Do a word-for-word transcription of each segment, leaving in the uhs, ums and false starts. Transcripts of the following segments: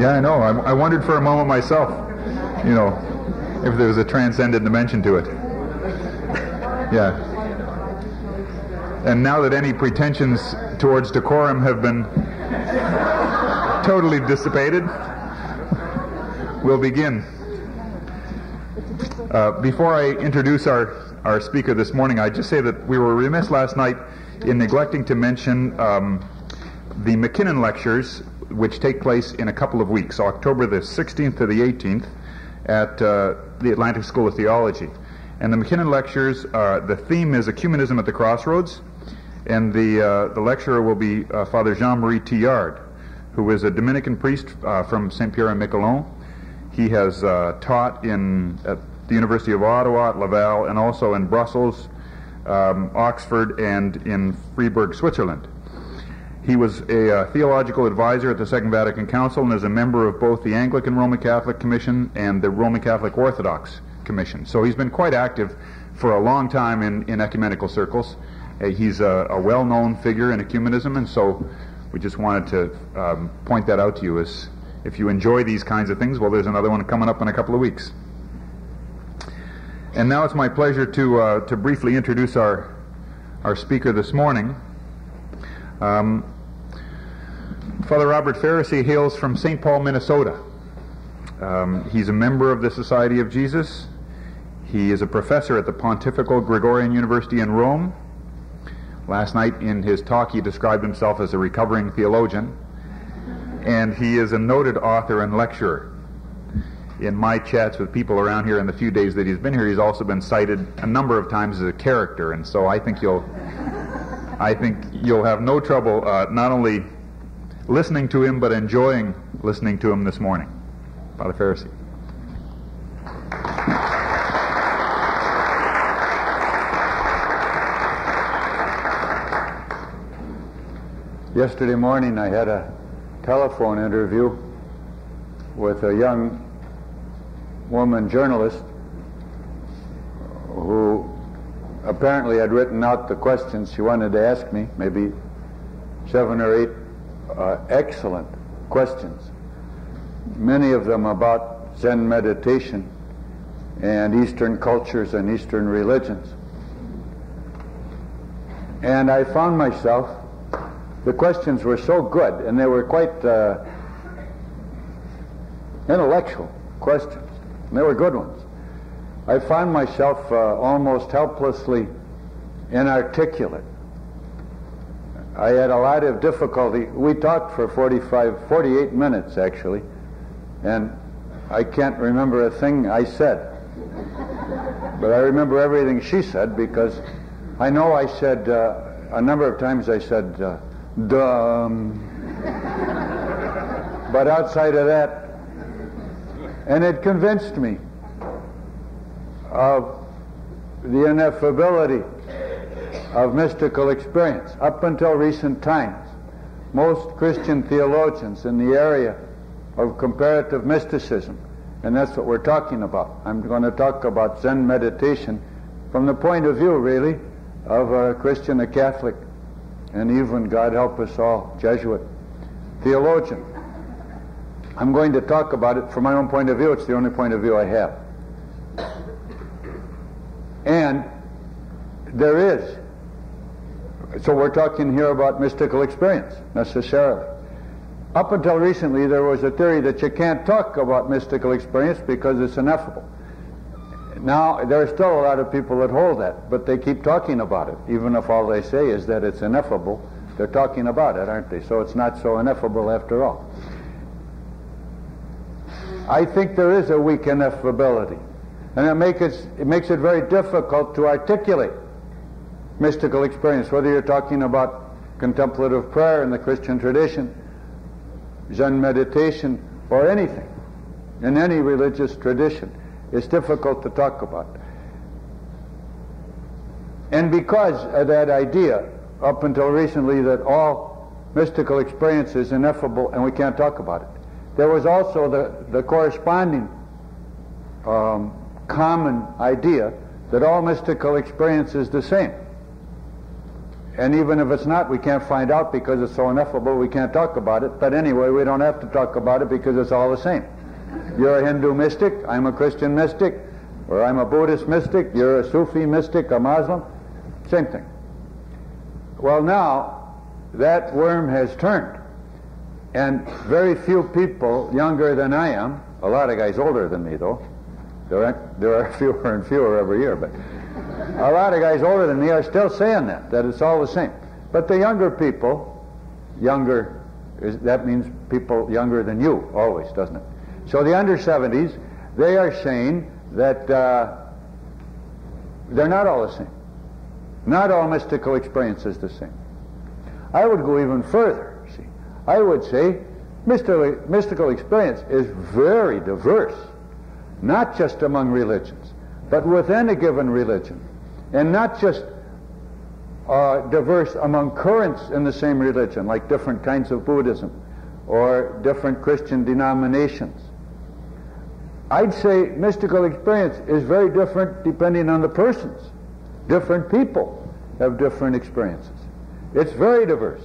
Yeah, I know. I, I wondered for a moment myself, you know, if there was a transcendent dimension to it. Yeah. And now that any pretensions towards decorum have been totally dissipated, we'll begin. Uh, before I introduce our, our speaker this morning, I just say that we were remiss last night in neglecting to mention um, the McKinnon Lectures, which take place in a couple of weeks, October the sixteenth to the eighteenth, at uh, the Atlantic School of Theology. And the McKinnon Lectures, uh, the theme is Ecumenism at the Crossroads, and the, uh, the lecturer will be uh, Father Jean-Marie Tillard, who is a Dominican priest uh, from Saint Pierre and Miquelon. He has uh, taught in, at the University of Ottawa, at Laval, and also in Brussels, um, Oxford, and in Fribourg, Switzerland. He was a uh, theological advisor at the Second Vatican Council and is a member of both the Anglican Roman Catholic Commission and the Roman Catholic Orthodox Commission. So he's been quite active for a long time in, in ecumenical circles. Uh, he's a, a well-known figure in ecumenism, and so we just wanted to um, point that out to you. As if you enjoy these kinds of things, well, there's another one coming up in a couple of weeks. And now it's my pleasure to uh, to briefly introduce our our speaker this morning. Um, Father Robert Faricy hails from Saint Paul, Minnesota. Um, he's a member of the Society of Jesus. He is a professor at the Pontifical Gregorian University in Rome. Last night in his talk he described himself as a recovering theologian, and he is a noted author and lecturer. In my chats with people around here in the few days that he's been here, he's also been cited a number of times as a character, and so I think you'll I think you'll have no trouble uh, not only listening to him, but enjoying listening to him this morning. Father Faricy. Yesterday morning I had a telephone interview with a young woman journalist who apparently had written out the questions she wanted to ask me, maybe seven or eight uh, excellent questions, many of them about Zen meditation and Eastern cultures and Eastern religions. And I found myself, the questions were so good, and they were quite uh, intellectual questions, and they were good ones. I found myself uh, almost helplessly inarticulate. I had a lot of difficulty. We talked for forty-five, forty-eight minutes actually, and I can't remember a thing I said. But I remember everything she said, because I know I said, uh, a number of times I said, uh, dumb. But outside of that, and it convinced me of the ineffability of mystical experience. Up until recent times, most Christian theologians in the area of comparative mysticism, and that's what we're talking about. I'm going to talk about Zen meditation from the point of view, really, of a Christian, a Catholic, and even, God help us all, Jesuit theologian. I'm going to talk about it from my own point of view. It's the only point of view I have. And there is, so we're talking here about mystical experience, necessarily. Up until recently, there was a theory that you can't talk about mystical experience because it's ineffable. Now, there are still a lot of people that hold that, but they keep talking about it. Even if all they say is that it's ineffable, they're talking about it, aren't they? So it's not so ineffable after all. I think there is a weak ineffability. And it, make it, it makes it very difficult to articulate mystical experience, whether you're talking about contemplative prayer in the Christian tradition, Zen meditation, or anything in any religious tradition. It's difficult to talk about. And because of that idea, up until recently, that all mystical experience is ineffable and we can't talk about it, there was also the, the corresponding um, common idea that all mystical experience is the same. And even if it's not, we can't find out because it's so ineffable we can't talk about it. But anyway, we don't have to talk about it because it's all the same. You're a Hindu mystic, I'm a Christian mystic, or I'm a Buddhist mystic, you're a Sufi mystic, a Muslim, same thing. Well, now, that worm has turned. And very few people younger than I am, a lot of guys older than me though, there are, there are fewer and fewer every year, but a lot of guys older than me are still saying that, that it's all the same. But the younger people, younger, is, that means people younger than you, always, doesn't it? So the under seventies, they are saying that uh, they're not all the same. Not all mystical experience is the same. I would go even further, see. I would say mystical, mystical experience is very diverse, not just among religions, but within a given religion. And not just uh, diverse among currents in the same religion, like different kinds of Buddhism or different Christian denominations. I'd say mystical experience is very different depending on the persons. Different people have different experiences. It's very diverse.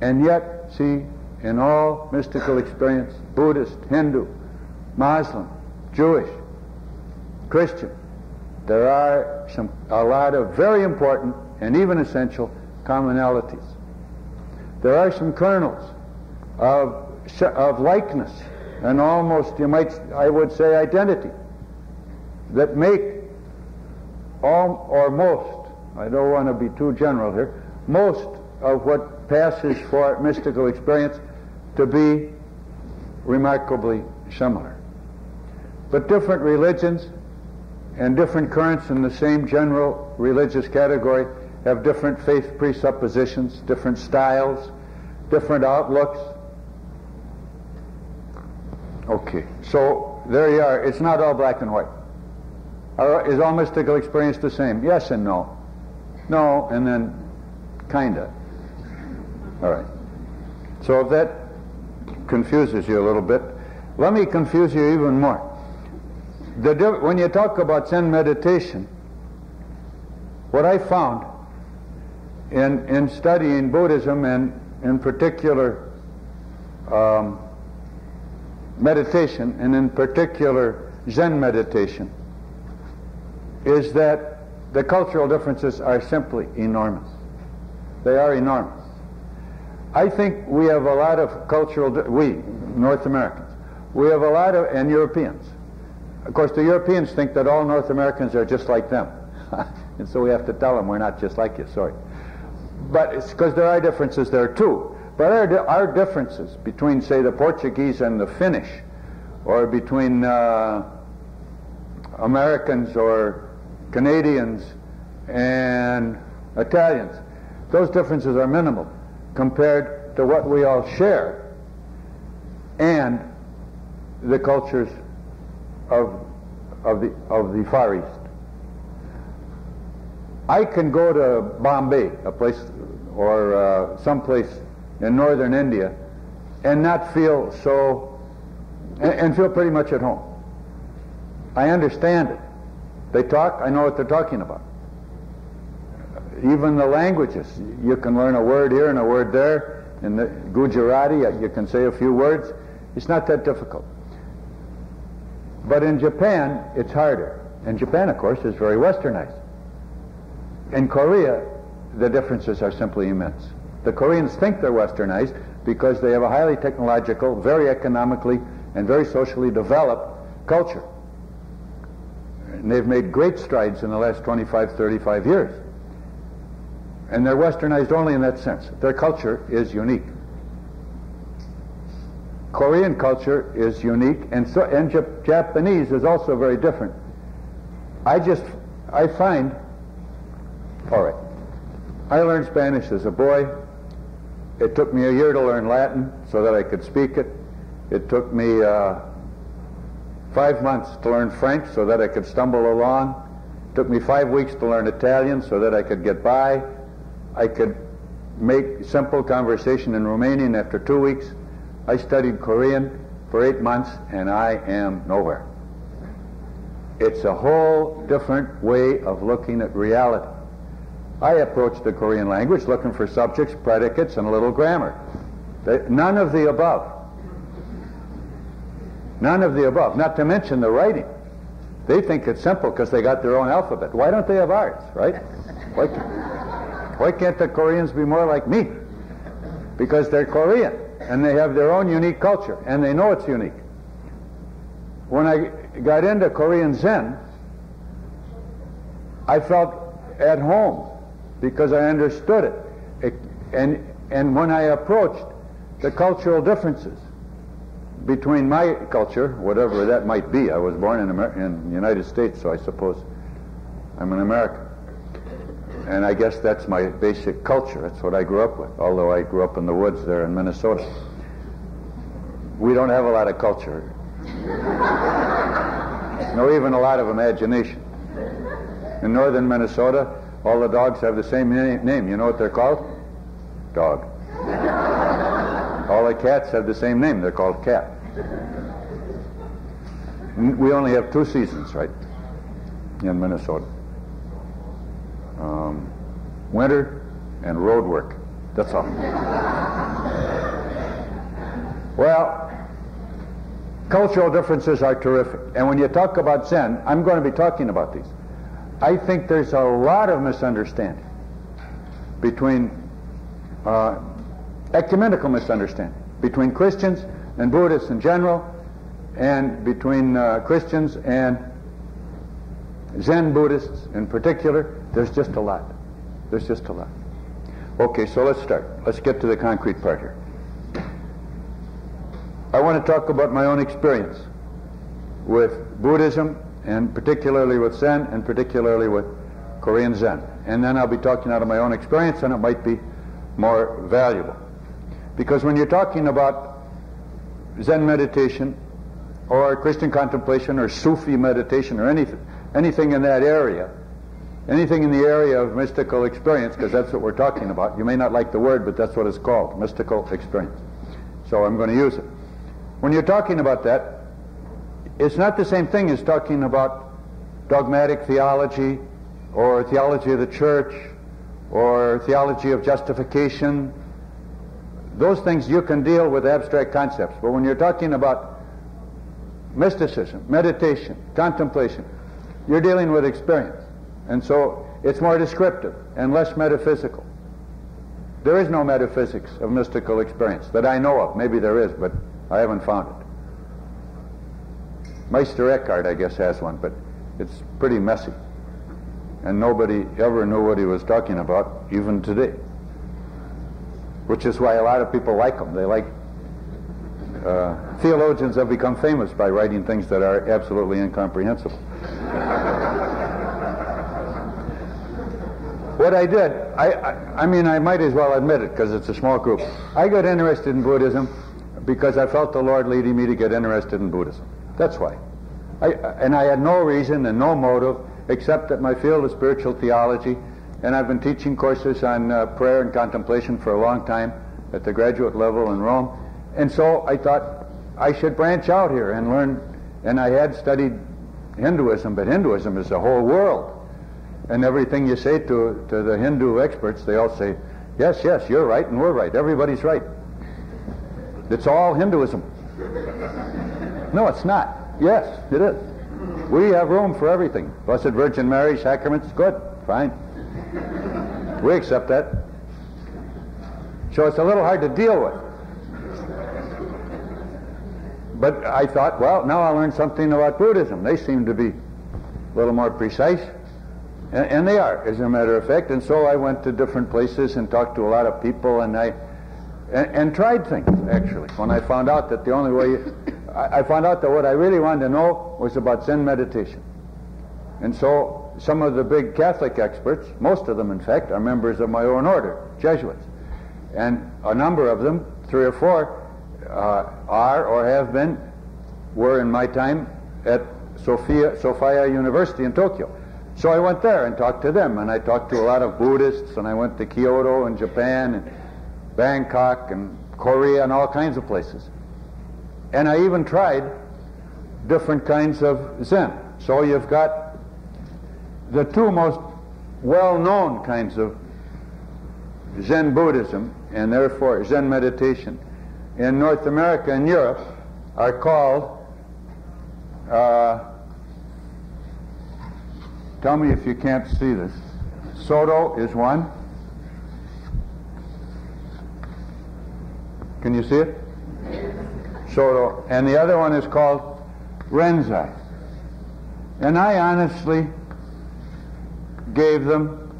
And yet, see, in all mystical experience, Buddhist, Hindu, Muslim, Jewish, Christian, there are some, a lot of very important and even essential commonalities. There are some kernels of of likeness and almost, you might, I would say, identity that make all or most, I don't want to be too general here, most of what passes for mystical experience to be remarkably similar. But different religions and different currents in the same general religious category have different faith presuppositions, different styles, different outlooks. Okay, so there you are. It's not all black and white. Are, is all mystical experience the same? Yes and no. No, and then kinda. All right. So if that confuses you a little bit, let me confuse you even more. The, when you talk about Zen meditation, what I found in, in studying Buddhism and in particular um, meditation, and in particular Zen meditation, is that the cultural differences are simply enormous. They are enormous. I think we have a lot of cultural, we, North Americans, we have a lot of, and Europeans. Of course, the Europeans think that all North Americans are just like them. And so we have to tell them we're not just like you, sorry. But it's because there are differences there too. But our, our differences between, say, the Portuguese and the Finnish, or between uh, Americans or Canadians and Italians, those differences are minimal compared to what we all share and the cultures of of the of the Far East. I can go to Bombay, a place, or uh, someplace in northern India, and not feel so, and, and feel pretty much at home. I understand it. They talk, I know what they're talking about. Even the languages, you can learn a word here and a word there. In the Gujarati, you can say a few words. It's not that difficult. But in Japan, it's harder. And Japan, of course, is very westernized. In Korea, the differences are simply immense. The Koreans think they're westernized because they have a highly technological, very economically and very socially developed culture. And they've made great strides in the last twenty-five, thirty-five years. And they're westernized only in that sense. Their culture is unique. Korean culture is unique, and so and Jap- Japanese is also very different. I just, I find, all right, I learned Spanish as a boy. It took me a year to learn Latin so that I could speak it. It took me uh, five months to learn French so that I could stumble along. It took me five weeks to learn Italian so that I could get by. I could make simple conversation in Romanian after two weeks. I studied Korean for eight months, and I am nowhere. It's a whole different way of looking at reality. I approached the Korean language looking for subjects, predicates, and a little grammar. None of the above. None of the above, not to mention the writing. They think it's simple because they got their own alphabet. Why don't they have ours, right? Why can't, why can't the Koreans be more like me? Because they're Korean, and they have their own unique culture, and they know it's unique. When I got into Korean Zen, I felt at home because I understood it. it and, and when I approached the cultural differences between my culture, whatever that might be, I was born in, Amer in the United States, so I suppose I'm an American. And I guess that's my basic culture. That's what I grew up with, although I grew up in the woods there in Minnesota. We don't have a lot of culture. No, even a lot of imagination. In northern Minnesota, all the dogs have the same name. You know what they're called? Dog. All the cats have the same name. They're called cat. We only have two seasons, right, in Minnesota. Um, winter and road work. That's all. Well, cultural differences are terrific. And when you talk about Zen, I'm going to be talking about these. I think there's a lot of misunderstanding between uh, ecumenical misunderstanding between Christians and Buddhists in general, and between uh, Christians and Zen Buddhists in particular. There's just a lot. There's just a lot. Okay, so let's start. Let's get to the concrete part here. I want to talk about my own experience with Buddhism, and particularly with Zen, and particularly with Korean Zen. And then I'll be talking out of my own experience, and it might be more valuable. Because when you're talking about Zen meditation, or Christian contemplation, or Sufi meditation, or anything, anything in that area, anything in the area of mystical experience, because that's what we're talking about. You may not like the word, but that's what it's called, mystical experience. So I'm going to use it. When you're talking about that, it's not the same thing as talking about dogmatic theology, or theology of the church, or theology of justification. Those things you can deal with abstract concepts. But when you're talking about mysticism, meditation, contemplation, you're dealing with experience. And so it's more descriptive and less metaphysical. There is no metaphysics of mystical experience that I know of. Maybe there is, but I haven't found it. Meister Eckhart, I guess, has one, but it's pretty messy. And nobody ever knew what he was talking about, even today. Which is why a lot of people like him. They like... Uh, theologians have become famous by writing things that are absolutely incomprehensible. What I did, I, I, I mean, I might as well admit it, because it's a small group. I got interested in Buddhism because I felt the Lord leading me to get interested in Buddhism. That's why. I, and I had no reason and no motive except that my field is spiritual theology, and I've been teaching courses on uh, prayer and contemplation for a long time at the graduate level in Rome. And so I thought I should branch out here and learn. And I had studied Hinduism, but Hinduism is the whole world. And everything you say to, to the Hindu experts, they all say, yes, yes, you're right and we're right. Everybody's right. It's all Hinduism. No, it's not. Yes, it is. We have room for everything. Blessed Virgin Mary, sacraments, good, fine. We accept that. So it's a little hard to deal with. But I thought, well, now I'll learn something about Buddhism. They seem to be a little more precise. And, and they are, as a matter of fact. And so I went to different places and talked to a lot of people, and I and, and tried things, actually, when I found out that the only way... You, I found out that what I really wanted to know was about Zen meditation. And so some of the big Catholic experts, most of them in fact, are members of my own order, Jesuits. And a number of them, three or four, uh, are or have been, were in my time at Sophia, Sophia University in Tokyo. So I went there and talked to them, and I talked to a lot of Buddhists, and I went to Kyoto and Japan and Bangkok and Korea and all kinds of places. And I even tried different kinds of Zen. So you've got the two most well-known kinds of Zen Buddhism and therefore Zen meditation in North America and Europe are called, uh, tell me if you can't see this, Soto is one. Can you see it? Soto. And the other one is called Rinzai. And I honestly gave them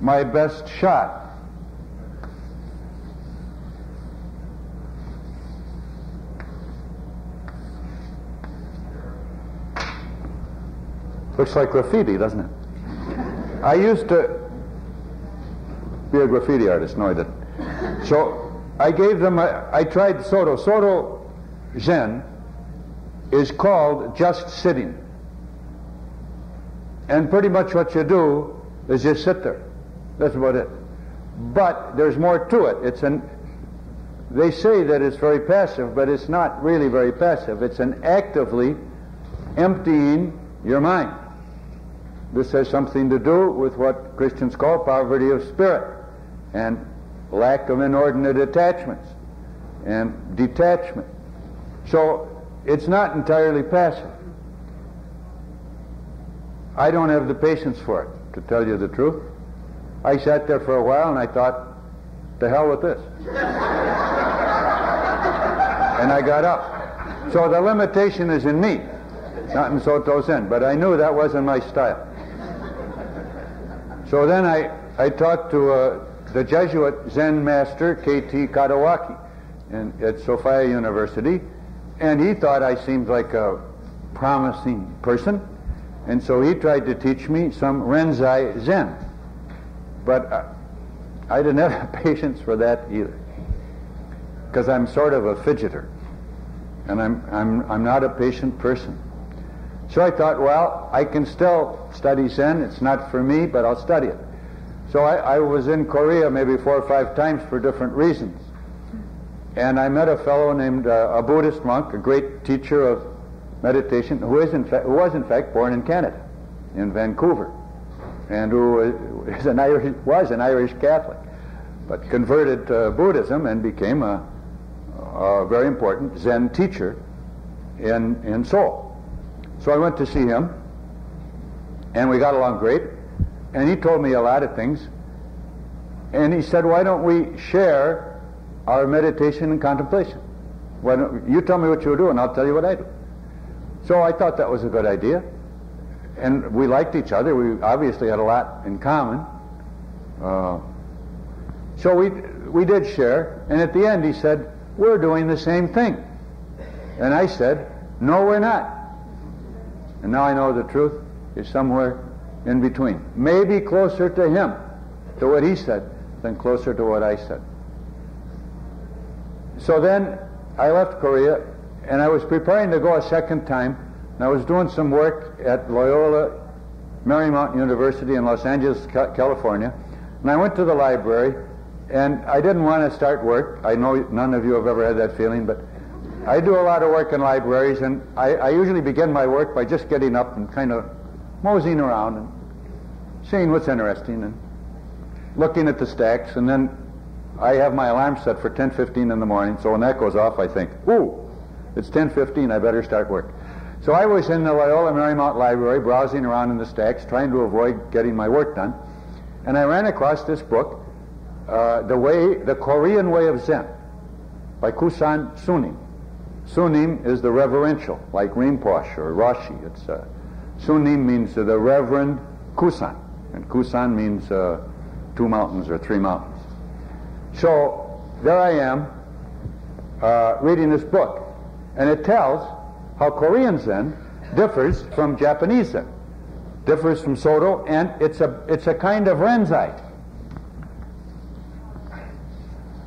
my best shot. Looks like graffiti, doesn't it? I used to be a graffiti artist, no I didn't. So I gave them, a, I tried Soto. Soto Zen is called just sitting. And pretty much what you do is just sit there. That's about it. But there's more to it. It's an, they say that it's very passive, but it's not really very passive. It's an actively emptying your mind. This has something to do with what Christians call poverty of spirit and lack of inordinate attachments and detachment. So it's not entirely passive. I don't have the patience for it, to tell you the truth. I sat there for a while and I thought, to hell with this. And I got up. So the limitation is in me, not in Soto Zen, but I knew that wasn't my style. So then I, I talked to uh, the Jesuit Zen master, K T Kadawaki, in, at Sophia University, and he thought I seemed like a promising person, and so he tried to teach me some Rinzai Zen. But uh, I didn't have patience for that either, because I'm sort of a fidgeter, and I'm, I'm, I'm not a patient person. So I thought, well, I can still study Zen. It's not for me, but I'll study it. So I, I was in Korea maybe four or five times for different reasons. And I met a fellow named uh, a Buddhist monk, a great teacher of meditation, who is in fact, who was in fact born in Canada, in Vancouver, and who is an Irish, was an Irish Catholic, but converted to Buddhism and became a, a very important Zen teacher in in Seoul. So I went to see him, and we got along great, and he told me a lot of things, and he said, why don't we share our meditation and contemplation? Why don't you tell me what you do, and I'll tell you what I do. So I thought that was a good idea, and we liked each other. We obviously had a lot in common. Uh, so we, we did share, and at the end he said, we're doing the same thing. And I said, no, we're not. And now I know the truth is somewhere in between. Maybe closer to him, to what he said, than closer to what I said. So then I left Korea, and I was preparing to go a second time, and I was doing some work at Loyola Marymount University in Los Angeles, California, and I went to the library, and I didn't want to start work. I know none of you have ever had that feeling, but I do a lot of work in libraries, and I, I usually begin my work by just getting up and kind of moseying around and seeing what's interesting and looking at the stacks, and then I have my alarm set for ten fifteen in the morning, so when that goes off I think, ooh, it's ten fifteen, I better start work. So I was in the Loyola Marymount Library browsing around in the stacks trying to avoid getting my work done, and I ran across this book, uh, The Way, The Korean Way of Zen, by Kusan Sunim. Sunim is the reverential, like Rinpoche or Roshi. It's uh, Sunim means uh, the Reverend Kusan, and Kusan means uh, two mountains or three mountains. So there I am uh, reading this book, and it tells how Korean Zen differs from Japanese Zen, differs from Soto, and it's a it's a kind of Rinzai.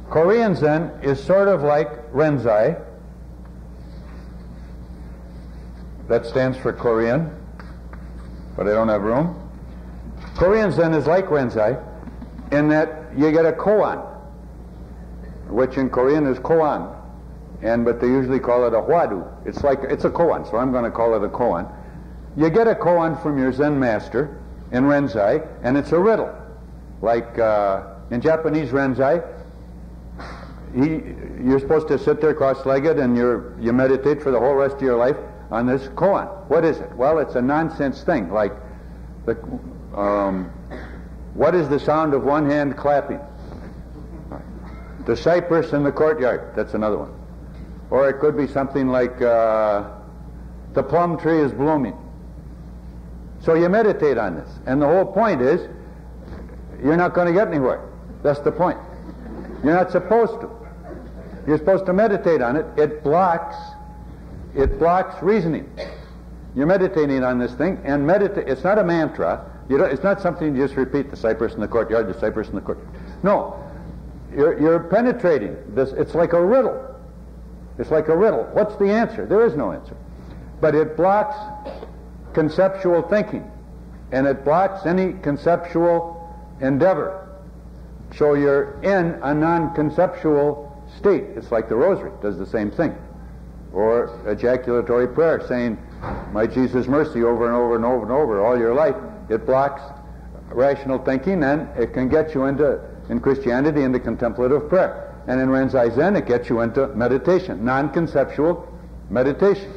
Korean Zen is sort of like Rinzai. That stands for Korean, but I don't have room. Korean Zen is like Rinzai in that you get a koan, which in Korean is koan, and but they usually call it a hwadu. It's like it's a koan, so I'm going to call it a koan. You get a koan from your Zen master, in Rinzai, and it's a riddle. Like uh, in Japanese Rinzai, he, you're supposed to sit there cross-legged and you're, you meditate for the whole rest of your life on this koan. What is it? Well, it's a nonsense thing, like the, um, what is the sound of one hand clapping? The cypress in the courtyard, that's another one. Or it could be something like uh, the plum tree is blooming. So you meditate on this, and the whole point is you're not going to get anywhere. That's the point. You're not supposed to. You're supposed to meditate on it. It blocks, it blocks reasoning. You're meditating on this thing, and medita- it's not a mantra. You don't, it's not something you just repeat, the cypress in the courtyard, the cypress in the courtyard. No. You're, you're penetrating this. It's like a riddle. It's like a riddle. What's the answer? There is no answer. But it blocks conceptual thinking, and it blocks any conceptual endeavor. So you're in a non-conceptual state. It's like the rosary. It does the same thing. Or ejaculatory prayer, saying, my Jesus mercy, over and over and over and over all your life. It blocks rational thinking, and it can get you into, in Christianity, into contemplative prayer. And in Rinzai Zen, it gets you into meditation, non-conceptual meditation.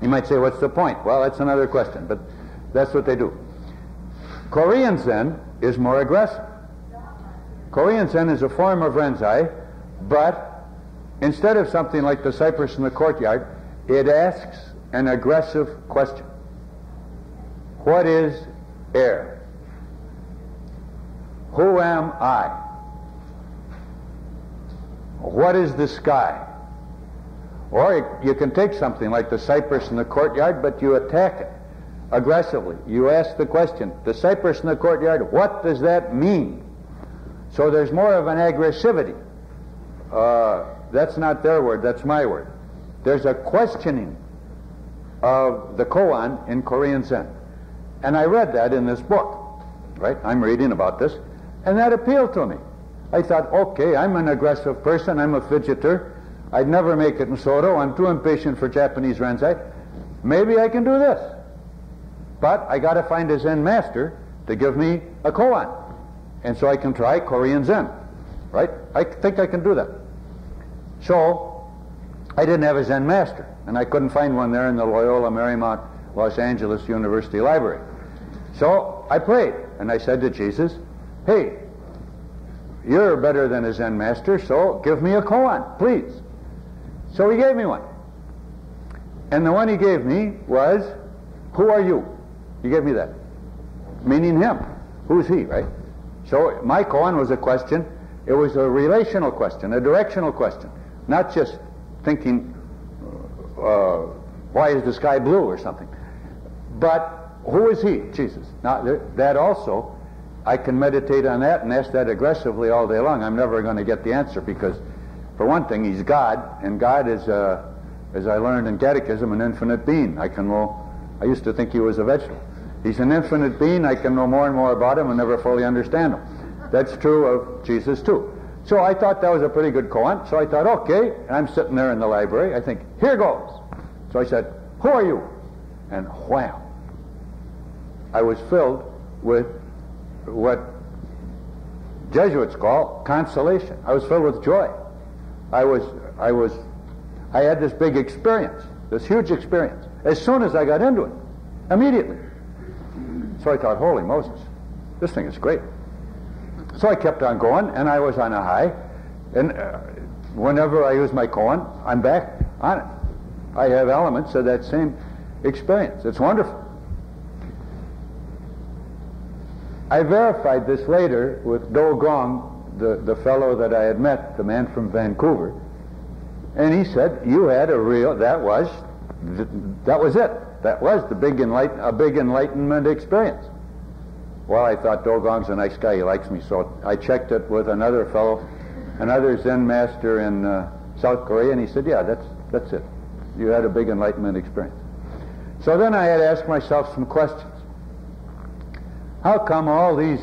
You might say, what's the point? Well, that's another question, but that's what they do. Korean Zen is more aggressive. Korean Zen is a form of Rinzai, but instead of something like the cypress in the courtyard, it asks an aggressive question. What is air? Who am I? What is the sky? Or you can take something like the cypress in the courtyard, but you attack it aggressively. You ask the question, the cypress in the courtyard, what does that mean? So there's more of an aggressivity. Uh, that's not their word, that's my word. There's a questioning of the koan in Korean Zen. And I read that in this book, right? I'm reading about this, and that appealed to me. I thought, okay, I'm an aggressive person, I'm a fidgeter, I'd never make it in Soto, I'm too impatient for Japanese Rinzai, maybe I can do this. But I got to find a Zen master to give me a koan, and so I can try Korean Zen, right? I think I can do that. So I didn't have a Zen master, and I couldn't find one there in the Loyola Marymount Los Angeles University Library. So I prayed, and I said to Jesus, hey, you're better than a Zen master, so give me a koan, please. So he gave me one. And the one he gave me was, who are you? He gave me that. Meaning him. Who's he, right? So my koan was a question. It was a relational question, a directional question. Not just thinking, uh, why is the sky blue or something. But who is he? Jesus. Now, that also, I can meditate on that and ask that aggressively all day long. I'm never going to get the answer because, for one thing, he's God, and God is, uh, as I learned in catechism, an infinite being. I can know, I used to think he was a vegetable. He's an infinite being. I can know more and more about him and never fully understand him. That's true of Jesus, too. So I thought that was a pretty good koan. So I thought, okay, and I'm sitting there in the library. I think, here goes. So I said, who are you? And wham. I was filled with what Jesuits call consolation. I was filled with joy. I was, I was, I had this big experience, this huge experience, as soon as I got into it, immediately. So I thought, holy Moses, this thing is great. So I kept on going, and I was on a high, and uh, whenever I use my koan, I'm back on it. I have elements of that same experience. It's wonderful. I verified this later with Dogong, the, the fellow that I had met, the man from Vancouver, and he said, you had a real, that was, th- that was it. That was the big enlighten, a big enlightenment experience. Well, I thought Dogong's a nice guy, he likes me, so I checked it with another fellow, another Zen master in uh, South Korea, and he said, yeah, that's, that's it. You had a big enlightenment experience. So then I had asked myself some questions. How come all these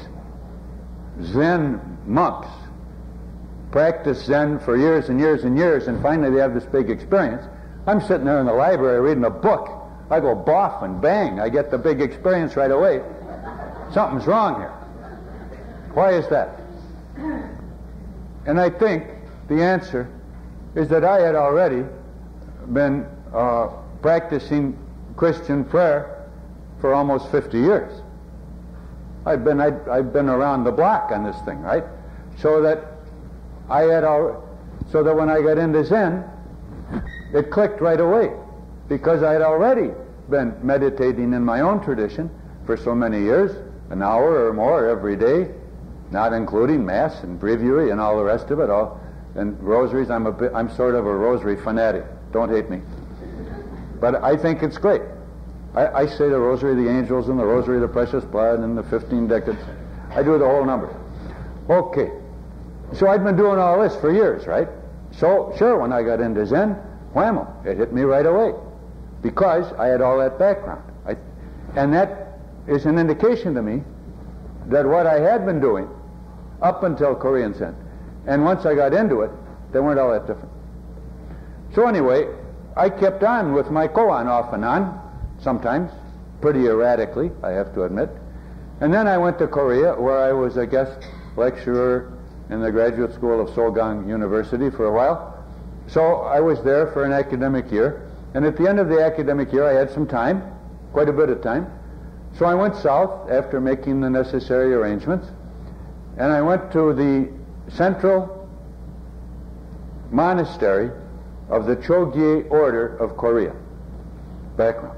Zen monks practice Zen for years and years and years, and finally they have this big experience? I'm sitting there in the library reading a book. I go boff and bang. I get the big experience right away. Something's wrong here. Why is that? And I think the answer is that I had already been uh, practicing Christian prayer for almost fifty years. I've been I'd, I've been around the block on this thing, right? So that I had al- so that when I got into Zen, it clicked right away, because I had already been meditating in my own tradition for so many years, an hour or more every day, not including Mass and Breviary and all the rest of it all, and rosaries. I'm a bit, I'm sort of a rosary fanatic. Don't hate me, but I think it's great. I, I say the Rosary of the Angels and the Rosary of the Precious Blood and the fifteen decades. I do the whole number. Okay, so I'd been doing all this for years, right? So sure, when I got into Zen, whammo, it hit me right away, because I had all that background. I, and that is an indication to me that what I had been doing up until Korean Zen, and once I got into it, they weren't all that different. So anyway, I kept on with my koan off and on, sometimes, pretty erratically, I have to admit. And then I went to Korea, where I was a guest lecturer in the graduate school of Sogang University for a while. So I was there for an academic year, and at the end of the academic year I had some time, quite a bit of time. So I went south after making the necessary arrangements, and I went to the central monastery of the Jogye Order of Korea. Background.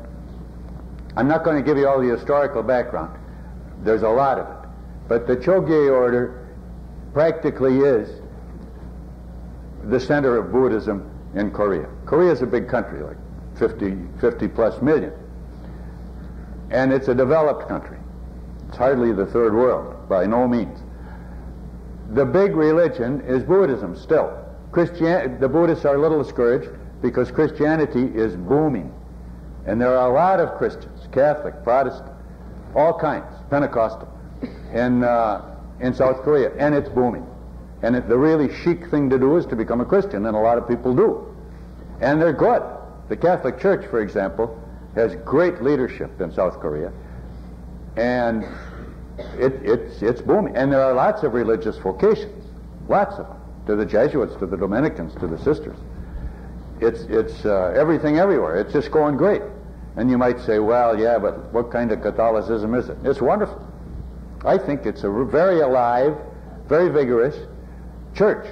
I'm not going to give you all the historical background. There's a lot of it. But the Jogye Order practically is the center of Buddhism in Korea. Korea is a big country, like fifty, fifty plus million. And it's a developed country. It's hardly the third world, by no means. The big religion is Buddhism still. Christian, the Buddhists are a little discouraged because Christianity is booming. And there are a lot of Christians, Catholic, Protestant, all kinds, Pentecostal, in, uh, in South Korea. And it's booming. And it, the really chic thing to do is to become a Christian, and a lot of people do. And they're good. The Catholic Church, for example, has great leadership in South Korea. And it, it's, it's booming. And there are lots of religious vocations, lots of them. To the Jesuits, to the Dominicans, to the sisters. It's it's uh, everything everywhere. It's just going great. And you might say, well, yeah, but what kind of Catholicism is it? It's wonderful. I think it's a very alive, very vigorous church.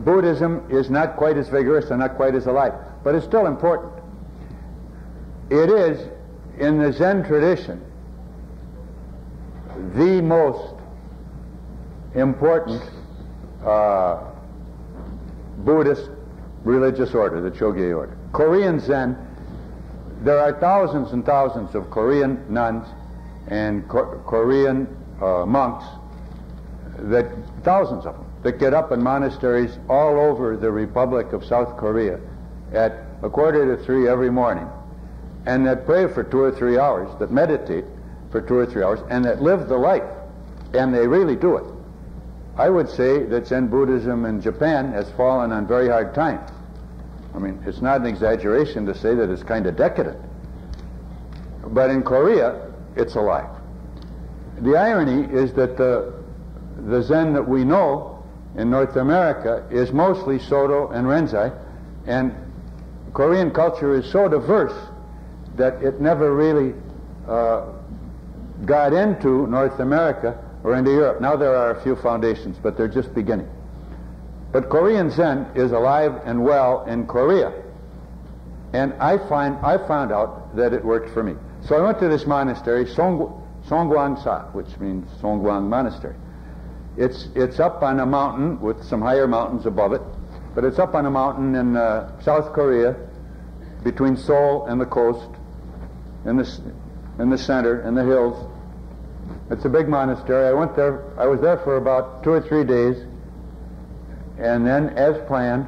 Buddhism is not quite as vigorous and not quite as alive, but it's still important. It is, in the Zen tradition, the most important uh, Buddhist religious order, the Jogye Order. Korean Zen, there are thousands and thousands of Korean nuns and co- Korean uh, monks, that thousands of them, that get up in monasteries all over the Republic of South Korea at a quarter to three every morning, and that pray for two or three hours, that meditate for two or three hours, and that live the life, and they really do it. I would say that Zen Buddhism in Japan has fallen on very hard times. I mean, it's not an exaggeration to say that it's kind of decadent. But in Korea, it's alive. The irony is that the, the Zen that we know in North America is mostly Soto and Rinzai, and Korean culture is so diverse that it never really uh, got into North America or into Europe. Now there are a few foundations, but they're just beginning. But Korean Zen is alive and well in Korea. And I find I found out that it worked for me. So I went to this monastery, Songguang Sa, which means Songguang Monastery. It's it's up on a mountain with some higher mountains above it, but it's up on a mountain in uh, South Korea, between Seoul and the coast, in the, in the center, in the hills. It's a big monastery. I went there. I was there for about two or three days, and then, as planned,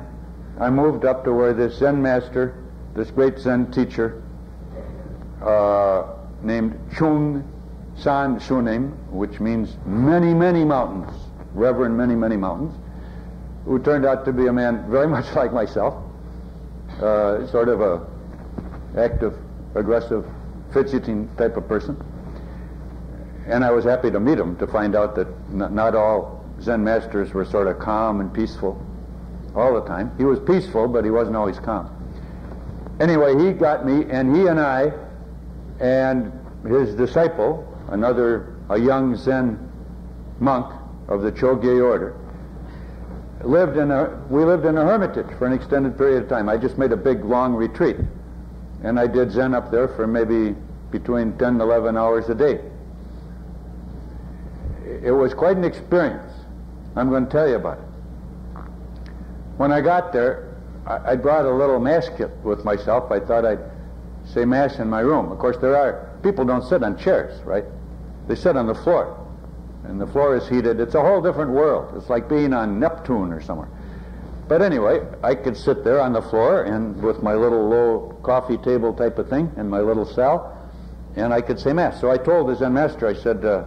I moved up to where this Zen master, this great Zen teacher, uh, named Kusan Sunim, which means many, many mountains, Reverend Many, Many Mountains, who turned out to be a man very much like myself, uh, sort of a active, aggressive, fidgeting type of person. And I was happy to meet him to find out that n not all Zen masters were sort of calm and peaceful all the time. He was peaceful, but he wasn't always calm. Anyway, he got me, and he and I and his disciple, another a young Zen monk of the Jogye Order, lived in a, we lived in a hermitage for an extended period of time. I just made a big, long retreat, and I did Zen up there for maybe between ten and eleven hours a day. It was quite an experience. I'm going to tell you about it. When I got there, I, I brought a little mass kit with myself. I thought I'd say mass in my room. Of course, there are, people don't sit on chairs, right? They sit on the floor, and the floor is heated. It's a whole different world. It's like being on Neptune or somewhere. But anyway, I could sit there on the floor and with my little low coffee table type of thing and my little cell, and I could say mass. So I told the Zen master, I said, uh,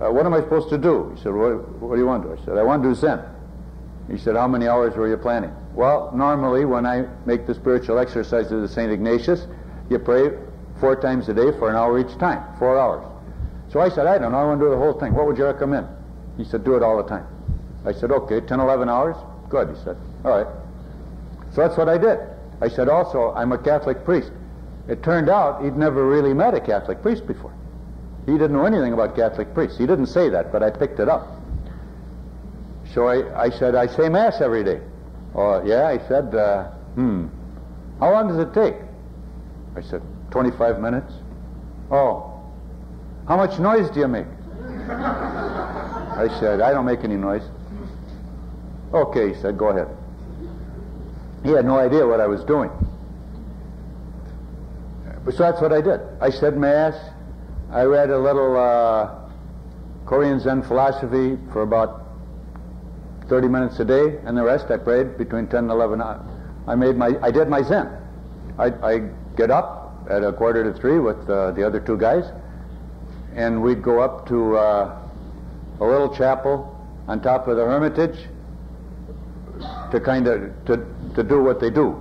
uh, what am I supposed to do? He said, what, what do you want to do? I said, I want to do Zen. He said, how many hours were you planning? Well, normally when I make the spiritual exercises of Saint Ignatius, you pray four times a day for an hour each time, four hours. So I said, I don't know, I want to do the whole thing. What would you recommend? He said, do it all the time. I said, okay, ten, eleven hours? Good, he said. All right. So that's what I did. I said, also, I'm a Catholic priest. It turned out he'd never really met a Catholic priest before. He didn't know anything about Catholic priests. He didn't say that, but I picked it up. So I, I said, I say Mass every day. Oh, yeah, I said, uh, hmm. How long does it take? I said, twenty-five minutes. Oh, how much noise do you make? I said, I don't make any noise. Okay, he said, go ahead. He had no idea what I was doing. So that's what I did. I said Mass. I read a little uh, Korean Zen philosophy for about thirty minutes a day, and the rest I prayed between ten and eleven hours. I made my, I did my Zen. I, I get up at a quarter to three with uh, the other two guys, and we'd go up to uh, a little chapel on top of the hermitage to kind of to, to do what they do.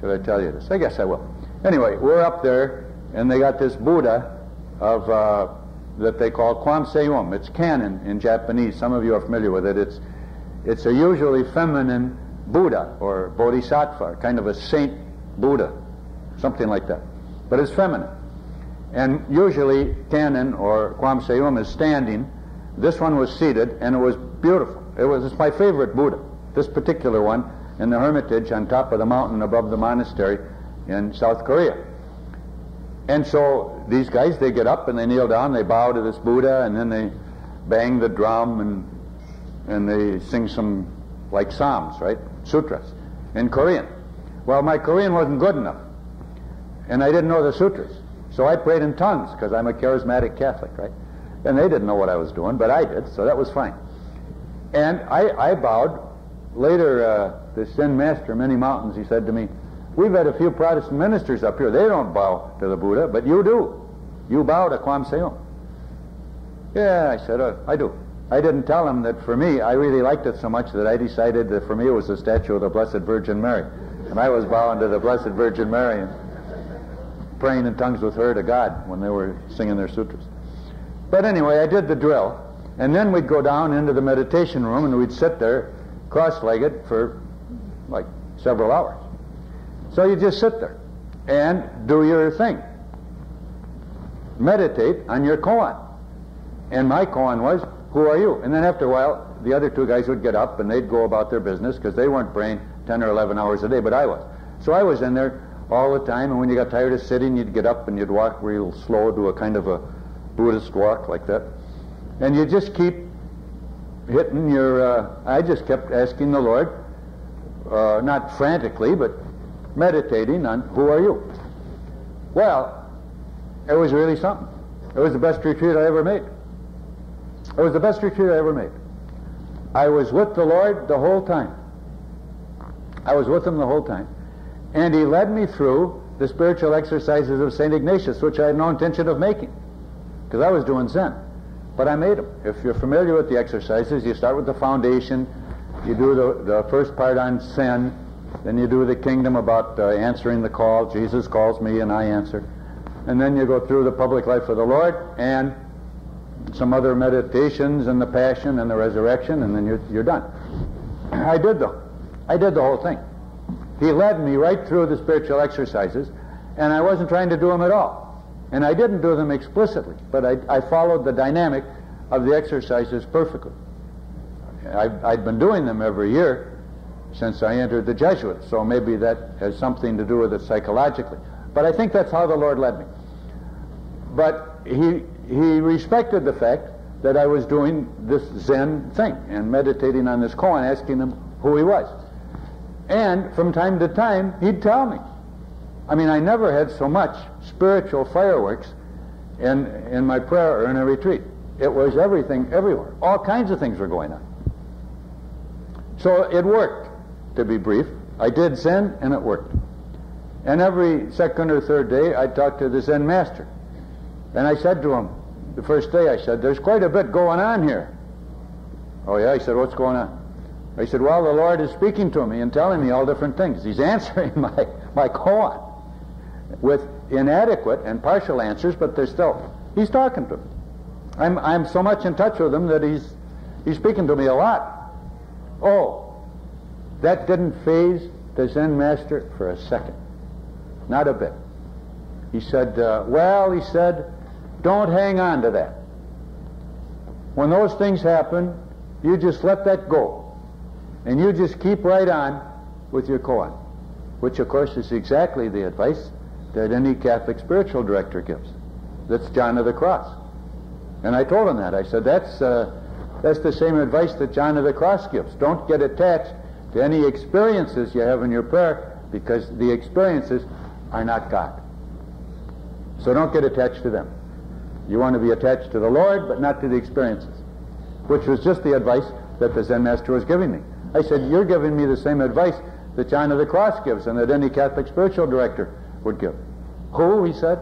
Should I tell you this? I guess I will. Anyway, we're up there, and they got this Buddha of uh, that they call Gwanseum. It's Kannon in Japanese. Some of you are familiar with it. It's it's a usually feminine Buddha or Bodhisattva, kind of a saint Buddha, something like that. But it's feminine. And usually Kannon or Gwanseum is standing. This one was seated, and it was beautiful. It was it's my favorite Buddha, this particular one, in the hermitage on top of the mountain above the monastery in South Korea. And so these guys, they get up and they kneel down, they bow to this Buddha, and then they bang the drum and and they sing some, like psalms, right? Sutras in Korean. Well, my Korean wasn't good enough, and I didn't know the sutras. So I prayed in tongues because I'm a charismatic Catholic, right? And they didn't know what I was doing, but I did, so that was fine. And I, I bowed. Later, uh, the Zen master, Many Mountains, he said to me, we've had a few Protestant ministers up here. They don't bow to the Buddha, but you do. You bow to Gwanseum. Yeah, I said, uh, I do. I didn't tell him that for me, I really liked it so much that I decided that for me it was the statue of the Blessed Virgin Mary. And I was bowing to the Blessed Virgin Mary and praying in tongues with her to God when they were singing their sutras. But anyway, I did the drill. And then we'd go down into the meditation room and we'd sit there cross-legged for like several hours. So you just sit there and do your thing. Meditate on your koan. And my koan was, who are you? And then after a while, the other two guys would get up and they'd go about their business because they weren't praying ten or eleven hours a day, but I was. So I was in there all the time, and when you got tired of sitting, you'd get up and you'd walk real slow, do a kind of a Buddhist walk like that. And you just keep hitting your... Uh, I just kept asking the Lord, uh, not frantically, but meditating on who are you. Well, it was really something. It was the best retreat I ever made. It was the best retreat I ever made. I was with the Lord the whole time. I was with him the whole time. And he led me through the spiritual exercises of Saint Ignatius, which I had no intention of making, because I was doing Zen. But I made them. If you're familiar with the exercises, you start with the foundation, you do the, the first part on sin, then you do the kingdom about uh, answering the call. Jesus calls me and I answer. and then you go through the public life of the Lord and some other meditations and the passion and the resurrection, and then you're, you're done. I did the, I did the whole thing. He led me right through the spiritual exercises, and I wasn't trying to do them at all. And I didn't do them explicitly, but I, I followed the dynamic of the exercises perfectly. I, I'd been doing them every year since I entered the Jesuits, so maybe that has something to do with it psychologically. But I think that's how the Lord led me. But he, he respected the fact that I was doing this Zen thing and meditating on this koan, asking him who he was. And from time to time, he'd tell me. I mean, I never had so much spiritual fireworks in, in my prayer or in a retreat. It was everything, everywhere. All kinds of things were going on. So it worked, to be brief. I did Zen, and it worked. And every second or third day, I talked to the Zen master. And I said to him, the first day I said, there's quite a bit going on here. Oh yeah, he said, what's going on? I said, well, the Lord is speaking to me and telling me all different things. He's answering my, my koan with inadequate and partial answers, but they're still, he's talking to me. I'm, I'm so much in touch with him that he's, he's speaking to me a lot. Oh, that didn't faze the Zen master for a second. Not a bit. He said, uh, well, he said, don't hang on to that. When those things happen, you just let that go. And you just keep right on with your koan, which of course is exactly the advice that any Catholic spiritual director gives. That's John of the Cross. And I told him that. I said, that's, uh, that's the same advice that John of the Cross gives. Don't get attached to any experiences you have in your prayer, because the experiences are not God. So don't get attached to them. You want to be attached to the Lord, but not to the experiences, which was just the advice that the Zen master was giving me. I said, you're giving me the same advice that John of the Cross gives and that any Catholic spiritual director would give. Who? He said.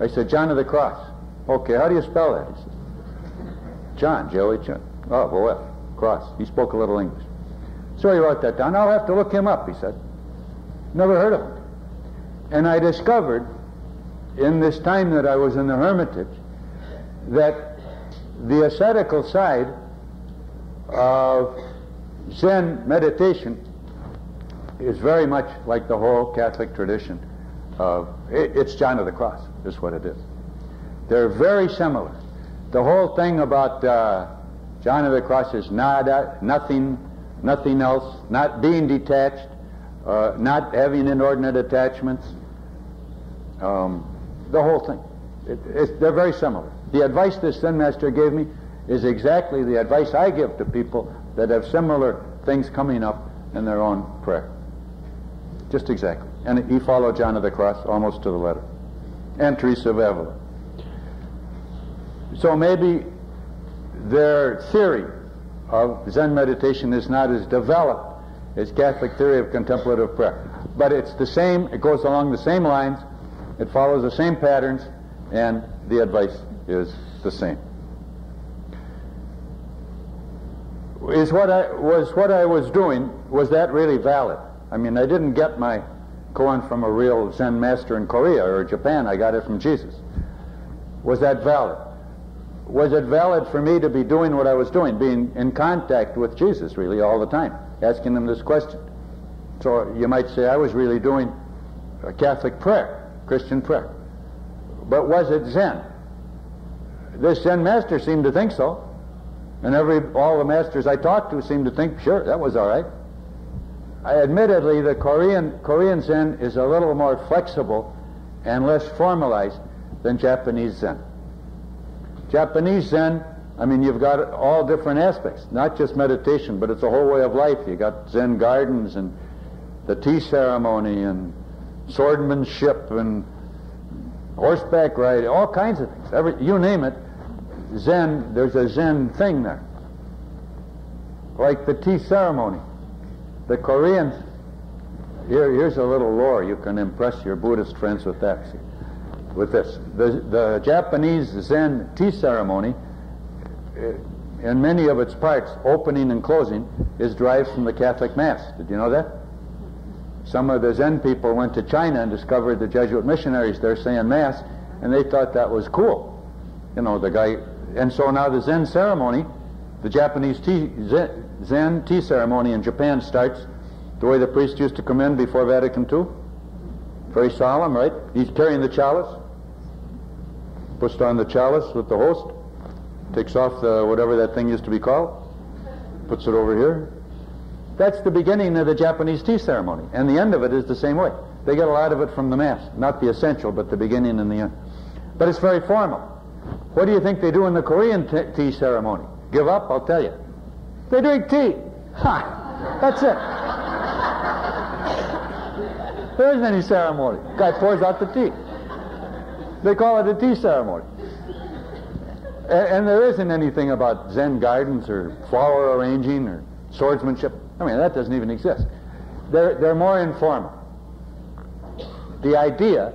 I said, John of the Cross. Okay, how do you spell that? He said, John, J O H N. Oh, well, well, Cross. He spoke a little English. So he wrote that down. I'll have to look him up, he said. Never heard of him. And I discovered in this time that I was in the Hermitage that the ascetical side of Zen meditation is very much like the whole Catholic tradition of, it, it's John of the Cross, is what it is. They're very similar. The whole thing about uh, John of the Cross is nada, nothing, nothing else, not being detached, uh, not having inordinate attachments, um, the whole thing. It, it's, they're very similar. The advice this Zen master gave me is exactly the advice I give to people that have similar things coming up in their own prayer. Just exactly. And he followed John of the Cross almost to the letter. And Teresa of Avila. So maybe their theory of Zen meditation is not as developed as Catholic theory of contemplative prayer. But it's the same, it goes along the same lines, it follows the same patterns, and the advice is the same. Is what I was what I was doing, was that really valid? I mean, I didn't get my koan from a real Zen master in Korea or Japan. I got it from Jesus. Was that valid? Was it valid for me to be doing what I was doing, being in contact with Jesus really all the time, asking him this question? So you might say I was really doing a Catholic prayer, Christian prayer. But was it Zen? This Zen master seemed to think so. And every, all the masters I talked to seemed to think, sure, that was all right. I, admittedly, the Korean, Korean Zen is a little more flexible and less formalized than Japanese Zen. Japanese Zen, I mean, you've got all different aspects, not just meditation, but it's a whole way of life. You got Zen gardens and the tea ceremony and swordsmanship and horseback riding, all kinds of things. Every, you name it. Zen, there's a Zen thing there. Like the tea ceremony. The Koreans, here, here's a little lore. You can impress your Buddhist friends with that. See, with this. The, the Japanese Zen tea ceremony, in many of its parts, opening and closing, is derived from the Catholic Mass. Did you know that? Some of the Zen people went to China and discovered the Jesuit missionaries there saying Mass, and they thought that was cool. You know, the guy... And so now the Zen ceremony, the Japanese tea, Zen tea ceremony in Japan starts the way the priest used to come in before Vatican Two. Very solemn, right? He's carrying the chalice, pushed on the chalice with the host, takes off the whatever that thing used to be called, puts it over here. That's the beginning of the Japanese tea ceremony, and the end of it is the same way. They get a lot of it from the Mass, not the essential, but the beginning and the end. But it's very formal. What do you think they do in the Korean t tea ceremony? Give up? I'll tell you. They drink tea. Ha! That's it. There isn't any ceremony. Guy pours out the tea. They call it a tea ceremony. And, and there isn't anything about Zen gardens or flower arranging or swordsmanship. I mean, that doesn't even exist. They're, they're more informal. The idea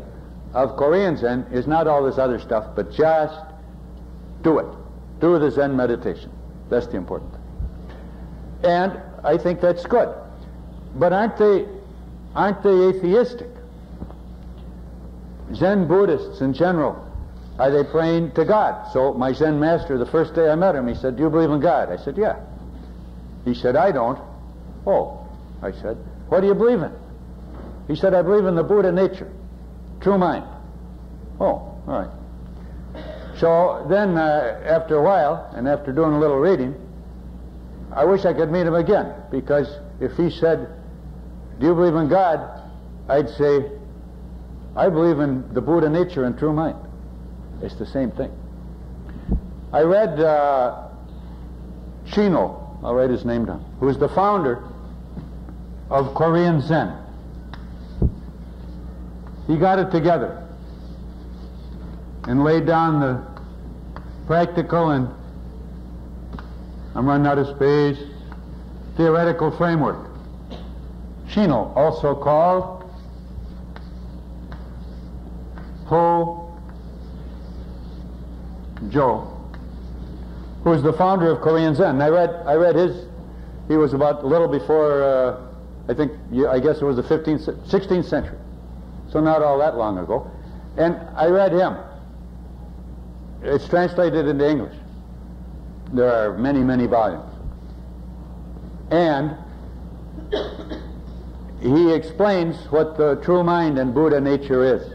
of Korean Zen is not all this other stuff, but just do it. Do the Zen meditation. That's the important thing. And I think that's good. But aren't they, aren't they atheistic? Zen Buddhists in general, are they praying to God? So my Zen master, the first day I met him, he said, "Do you believe in God?" I said, "Yeah." He said, "I don't." "Oh," I said, "what do you believe in?" He said, "I believe in the Buddha nature, true mind." "Oh, all right." So then uh, after a while, and after doing a little reading, I wish I could meet him again, because if he said, "Do you believe in God?" I'd say, "I believe in the Buddha nature and true mind." It's the same thing. I read uh, Chinul, I'll write his name down, who's the founder of Korean Zen. He got it together and laid down the practical and, I'm running out of space, theoretical framework. Shinul, also called Ho-Jo, who is the founder of Korean Zen. I read, I read his, he was about a little before, uh, I think, I guess it was the fifteenth, sixteenth century. So not all that long ago. And I read him. It's translated into English. There are many, many volumes. And he explains what the true mind and Buddha nature is.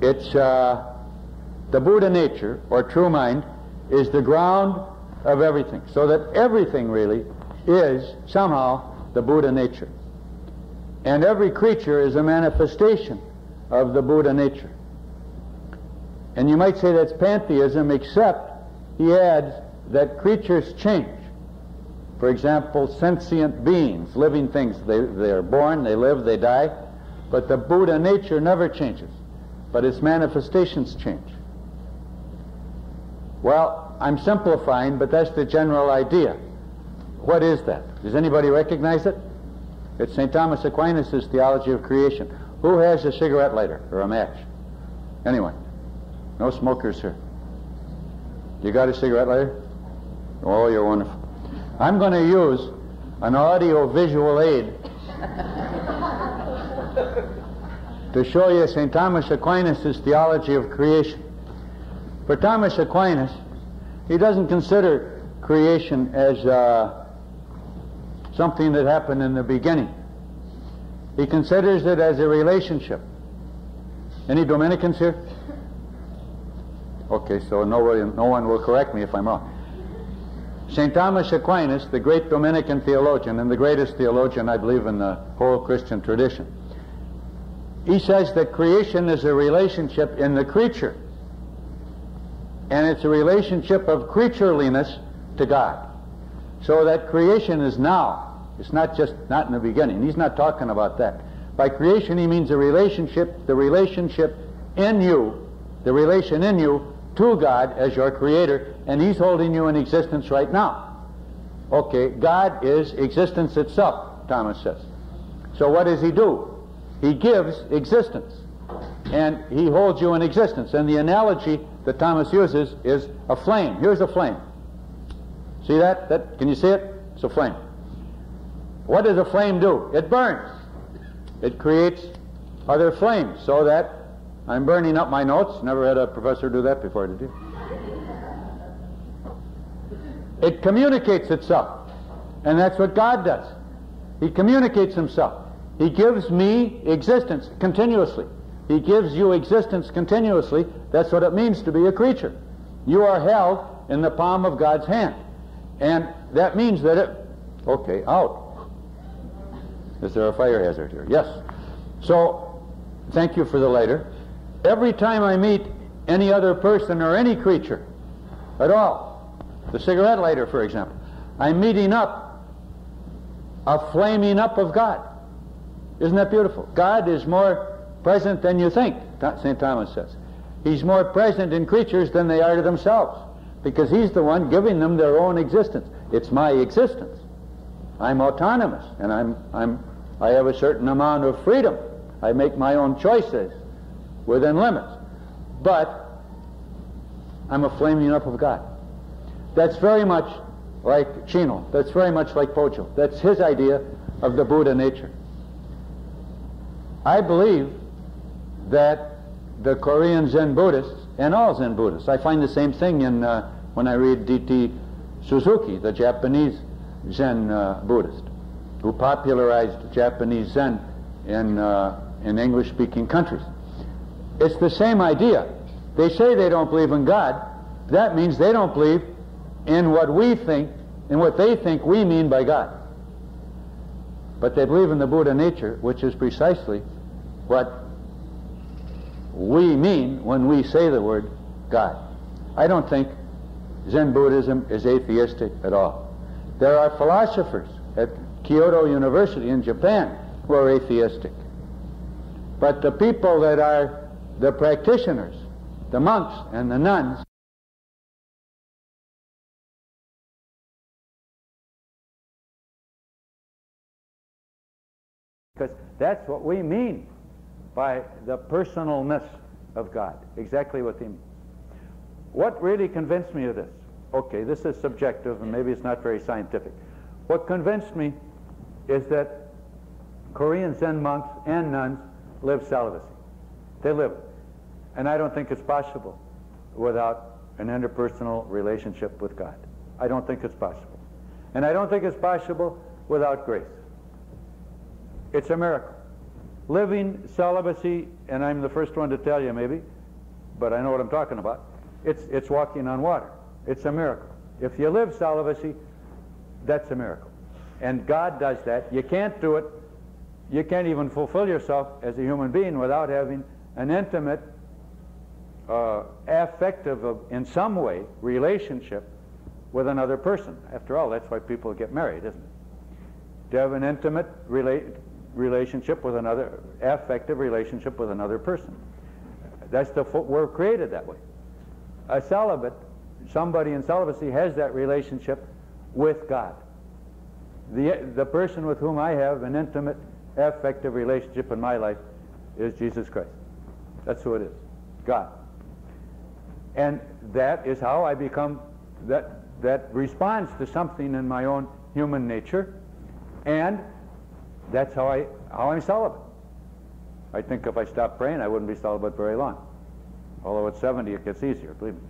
It's uh, the Buddha nature, or true mind, is the ground of everything. So that everything really is somehow the Buddha nature. And every creature is a manifestation of the Buddha nature. And you might say that's pantheism, except he adds that creatures change. For example, sentient beings, living things, they, they are born, they live, they die, but the Buddha nature never changes, but its manifestations change. Well, I'm simplifying, but that's the general idea. What is that? Does anybody recognize it? It's Saint Thomas Aquinas' theology of creation. Who has a cigarette lighter or a match? Anyway, no smokers here. You got a cigarette lighter? Oh, you're wonderful. I'm going to use an audio-visual aid to show you Saint Thomas Aquinas' theology of creation. For Thomas Aquinas, he doesn't consider creation as uh, something that happened in the beginning. He considers it as a relationship. Any Dominicans here? Okay, so nobody, no one will correct me if I'm wrong. Saint Thomas Aquinas, the great Dominican theologian and the greatest theologian, I believe, in the whole Christian tradition, he says that creation is a relationship in the creature, and it's a relationship of creatureliness to God. So that creation is now. It's not just not in the beginning. He's not talking about that. By creation he means a relationship, the relationship in you, the relation in you to God as your creator, and he's holding you in existence right now. Okay, God is existence itself, Thomas says. So what does he do? He gives existence, and he holds you in existence. And the analogy that Thomas uses is a flame. Here's a flame. See that? That? Can you see it? It's a flame. What does a flame do? It burns. It creates other flames, so that I'm burning up my notes. Never had a professor do that before, did you? It communicates itself, and that's what God does. He communicates himself. He gives me existence continuously. He gives you existence continuously. That's what it means to be a creature. You are held in the palm of God's hand. And that means that it... Okay, out. Is there a fire hazard here? Yes. So, thank you for the lighter. Every time I meet any other person or any creature at all, the cigarette lighter, for example, I'm meeting up a flaming up of God. Isn't that beautiful? God is more present than you think, Saint Thomas says. He's more present in creatures than they are to themselves, because he's the one giving them their own existence. It's my existence. I'm autonomous, and I'm, I'm, I have a certain amount of freedom. I make my own choices within limits. But I'm a flaming up of God. That's very much like Chinul. That's very much like Pocho. That's his idea of the Buddha nature. I believe that the Korean Zen Buddhists, and all Zen Buddhists, I find the same thing in uh, when I read D T Suzuki, the Japanese Zen uh, Buddhist, who popularized Japanese Zen in, uh, in English-speaking countries. It's the same idea. They say they don't believe in God. That means they don't believe in what we think, in what they think we mean by God. But they believe in the Buddha nature, which is precisely what we mean when we say the word God. I don't think Zen Buddhism is atheistic at all. There are philosophers at Kyoto University in Japan who are atheistic. But the people that are the practitioners, the monks and the nuns, because that's what we mean by the personalness of God, exactly what they mean. What really convinced me of this? Okay, this is subjective and maybe it's not very scientific. What convinced me is that Korean Zen monks and nuns live celibacy. They live it. And I don't think it's possible without an interpersonal relationship with God. I don't think it's possible. And I don't think it's possible without grace. It's a miracle. Living celibacy, and I'm the first one to tell you maybe, but I know what I'm talking about, it's, it's walking on water. It's a miracle. If you live celibacy, that's a miracle. And God does that. You can't do it. You can't even fulfill yourself as a human being without having an intimate, uh, affective, of, in some way, relationship with another person. After all, that's why people get married, isn't it? To have an intimate relationship relationship with another, affective relationship with another person. That's the, we're created that way. A celibate, somebody in celibacy has that relationship with God. The, the person with whom I have an intimate, affective relationship in my life is Jesus Christ. That's who it is, God. And that is how I become, that, that responds to something in my own human nature, and that's how, I, how I'm celibate. I think if I stopped praying, I wouldn't be celibate very long. Although at seventy, it gets easier, believe me.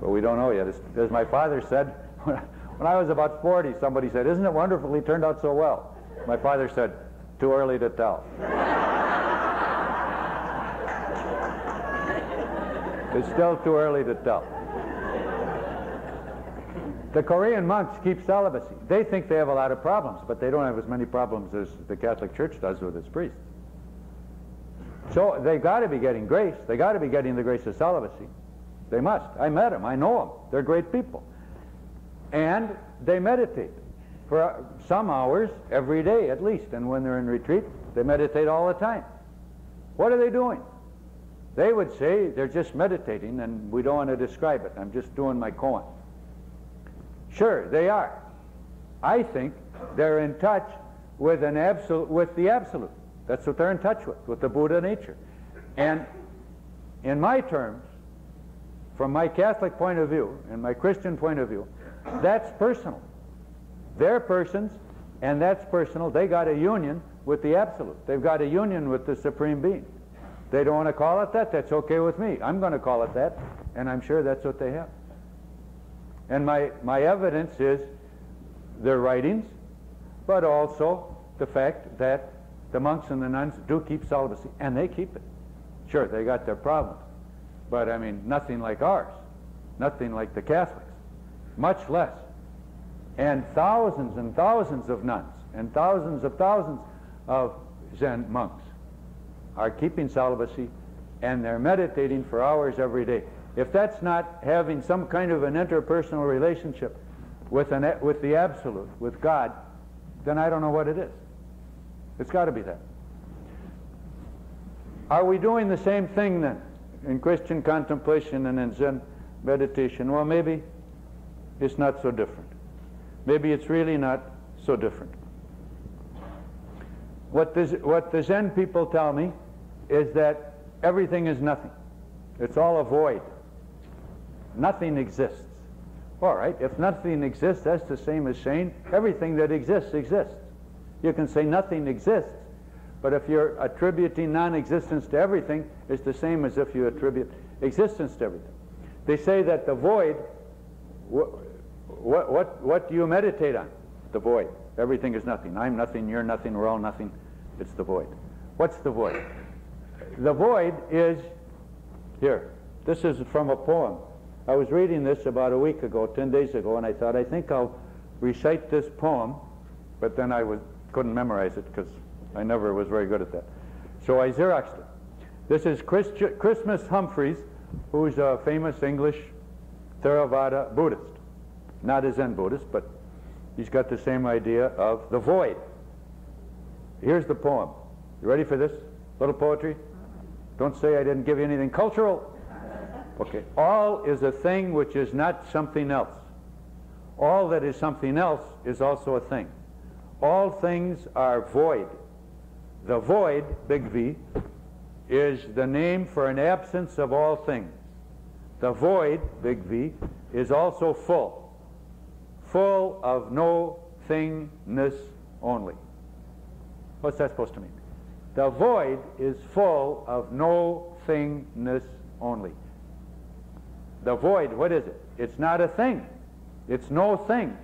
But we don't know yet. As, as my father said, when I, when I was about forty, somebody said, "Isn't it wonderful he turned out so well?" My father said, "Too early to tell." It's still too early to tell. The Korean monks keep celibacy. They think they have a lot of problems, but they don't have as many problems as the Catholic Church does with its priests. So they got to be getting grace. They got to be getting the grace of celibacy. They must. I met them. I know them. They're great people. And they meditate for some hours every day at least. And when they're in retreat, they meditate all the time. What are they doing? They would say they're just meditating, and we don't want to describe it. I'm just doing my koan. Sure, they are. I think they're in touch with an absolute, with the absolute. That's what they're in touch with, with the Buddha nature. And in my terms, from my Catholic point of view and my Christian point of view, That's personal. They're persons, and that's personal. They got a union with the Absolute. They've got a union with the Supreme Being. They don't want to call it that. That's okay with me. I'm going to call it that, and I'm sure that's what they have. And my, my evidence is their writings, but also the fact that the monks and the nuns do keep celibacy, and they keep it. Sure, they got their problems, but I mean, nothing like ours, nothing like the Catholics, much less. And thousands and thousands of nuns and thousands of thousands of Zen monks are keeping celibacy, and they're meditating for hours every day. If that's not having some kind of an interpersonal relationship with, an, with the Absolute, with God, then I don't know what it is. It's got to be that. Are we doing the same thing then in Christian contemplation and in Zen meditation? Well, maybe it's not so different. Maybe it's really not so different. What the, what the Zen people tell me is that everything is nothing. It's all a void. Nothing exists. All right, if nothing exists, that's the same as saying everything that exists exists. You can say nothing exists, but if you're attributing non-existence to everything, it's the same as if you attribute existence to everything. They say that the void, wh wh what, what do you meditate on? The void. Everything is nothing. I'm nothing, you're nothing, we're all nothing. It's the void. What's the void? The void is here. This is from a poem. I was reading this about a week ago, ten days ago, and I thought, I think I'll recite this poem, but then I was couldn't memorize it because I never was very good at that. So I Xeroxed it. This is Christi Christmas Humphreys, who's a famous English Theravada Buddhist. Not a Zen Buddhist, but he's got the same idea of the void. Here's the poem. You ready for this? Little poetry? Don't say I didn't give you anything cultural. Okay. All is a thing which is not something else. All that is something else is also a thing. All things are void. The void, big V, is the name for an absence of all things. The void, big V, is also full, full of no thingness only. What's that supposed to mean? The void is full of no thingness only. The void, what is it? It's not a thing. It's no thing.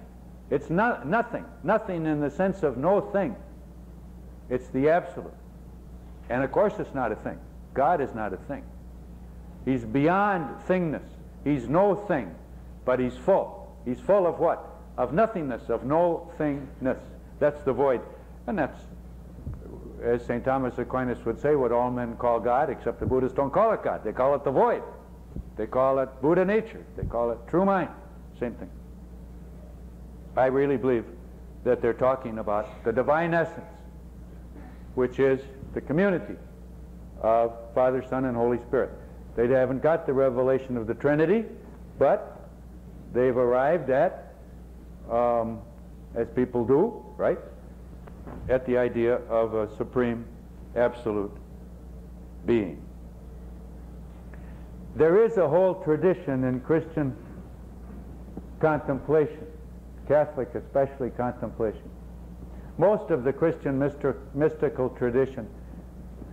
It's not nothing, nothing in the sense of no thing. It's the Absolute. And of course it's not a thing. God is not a thing. He's beyond thingness. He's no thing, but he's full. He's full of what? Of nothingness, of no thingness. That's the void. And that's, as Saint Thomas Aquinas would say, what all men call God, except the Buddhists don't call it God. They call it the void. They call it Buddha nature. They call it true mind. Same thing. I really believe that they're talking about the divine essence, which is the community of Father, Son, and Holy Spirit. They haven't got the revelation of the Trinity, but they've arrived at, um, as people do, right, at the idea of a supreme absolute being. There is a whole tradition in Christian contemplation, Catholic especially contemplation. Most of the Christian mystical tradition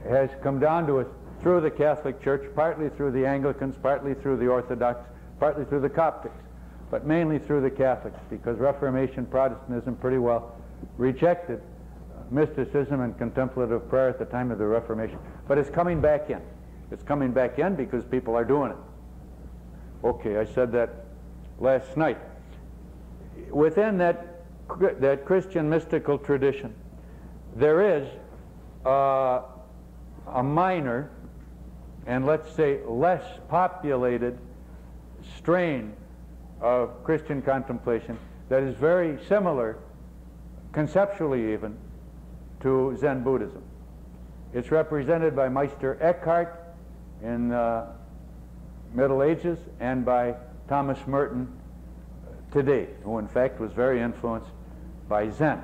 has come down to us through the Catholic Church, partly through the Anglicans, partly through the Orthodox, partly through the Coptics, but mainly through the Catholics, because Reformation Protestantism pretty well rejected mysticism and contemplative prayer at the time of the Reformation. But it's coming back in. It's coming back in because people are doing it. Okay, I said that last night. Within that, that Christian mystical tradition, there is uh, a minor and, let's say, less populated strain of Christian contemplation that is very similar, conceptually even, to Zen Buddhism. It's represented by Meister Eckhart in the Middle Ages and by Thomas Merton today, who in fact was very influenced by Zen.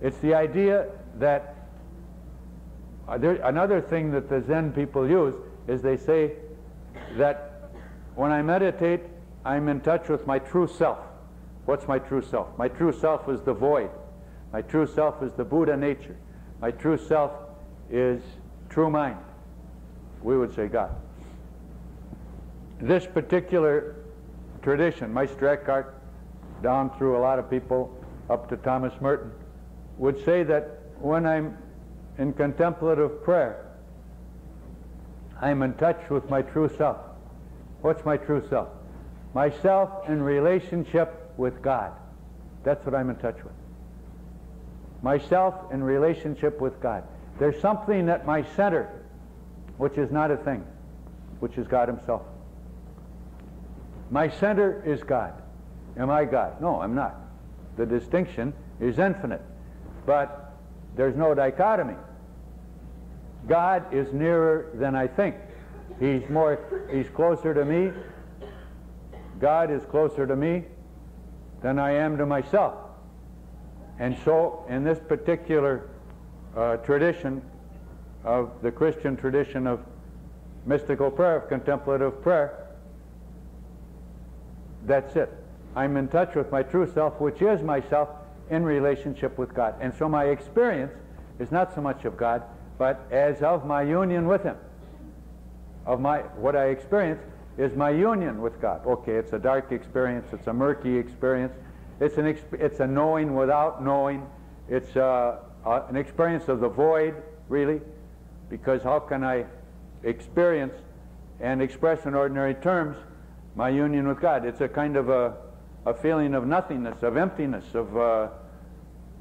It's the idea that uh, there, another thing that the Zen people use is they say that when I meditate, I'm in touch with my true self. What's my true self? My true self is the void. My true self is the Buddha nature. My true self is true mind. We would say God. This particular tradition, Meister Eckhart, down through a lot of people, up to Thomas Merton, would say that when I'm in contemplative prayer, I'm in touch with my true self. What's my true self? Myself in relationship with God. That's what I'm in touch with. Myself in relationship with God. There's something at my center, which is not a thing, which is God himself. My center is God. Am I God? No, I'm not. The distinction is infinite. But there's no dichotomy. God is nearer than I think. He's more, he's closer to me. God is closer to me than I am to myself. And so in this particular uh, tradition of the Christian tradition of mystical prayer, of contemplative prayer, that's it. I'm in touch with my true self, which is myself in relationship with God. And so my experience is not so much of God, but as of my union with him. Of my, what I experience is my union with God. Okay, it's a dark experience, it's a murky experience, it's an exp it's a knowing without knowing, it's a, a, an experience of the void, really, because how can I experience and express in ordinary terms my union with God? It's a kind of a, a feeling of nothingness, of emptiness, of, uh,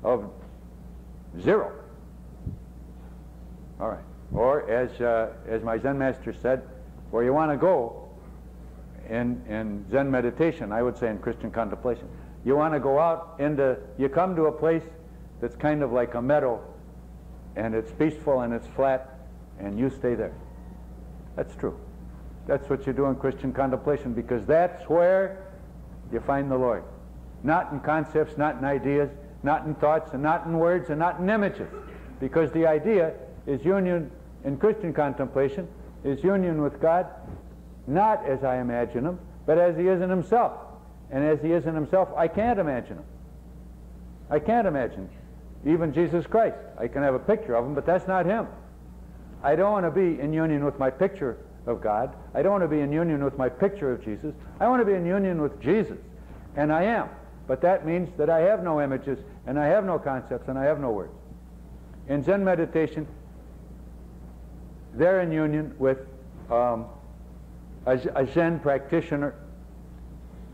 of zero. All right. Or as, uh, as my Zen master said, where you want to go in, in Zen meditation, I would say in Christian contemplation, you want to go out into, you come to a place that's kind of like a meadow, and it's peaceful and it's flat, and you stay there. That's true. That's what you do in Christian contemplation, because that's where you find the Lord. Not in concepts, not in ideas, not in thoughts, and not in words, and not in images, because the idea is union in Christian contemplation, is union with God, not as I imagine him, but as he is in himself. And as he is in himself, I can't imagine him. I can't imagine even Jesus Christ. I can have a picture of him, but that's not him. I don't want to be in union with my picture of God. I don't want to be in union with my picture of Jesus. I want to be in union with Jesus, and I am. But that means that I have no images, and I have no concepts, and I have no words. In Zen meditation, they're in union with um, a, a Zen practitioner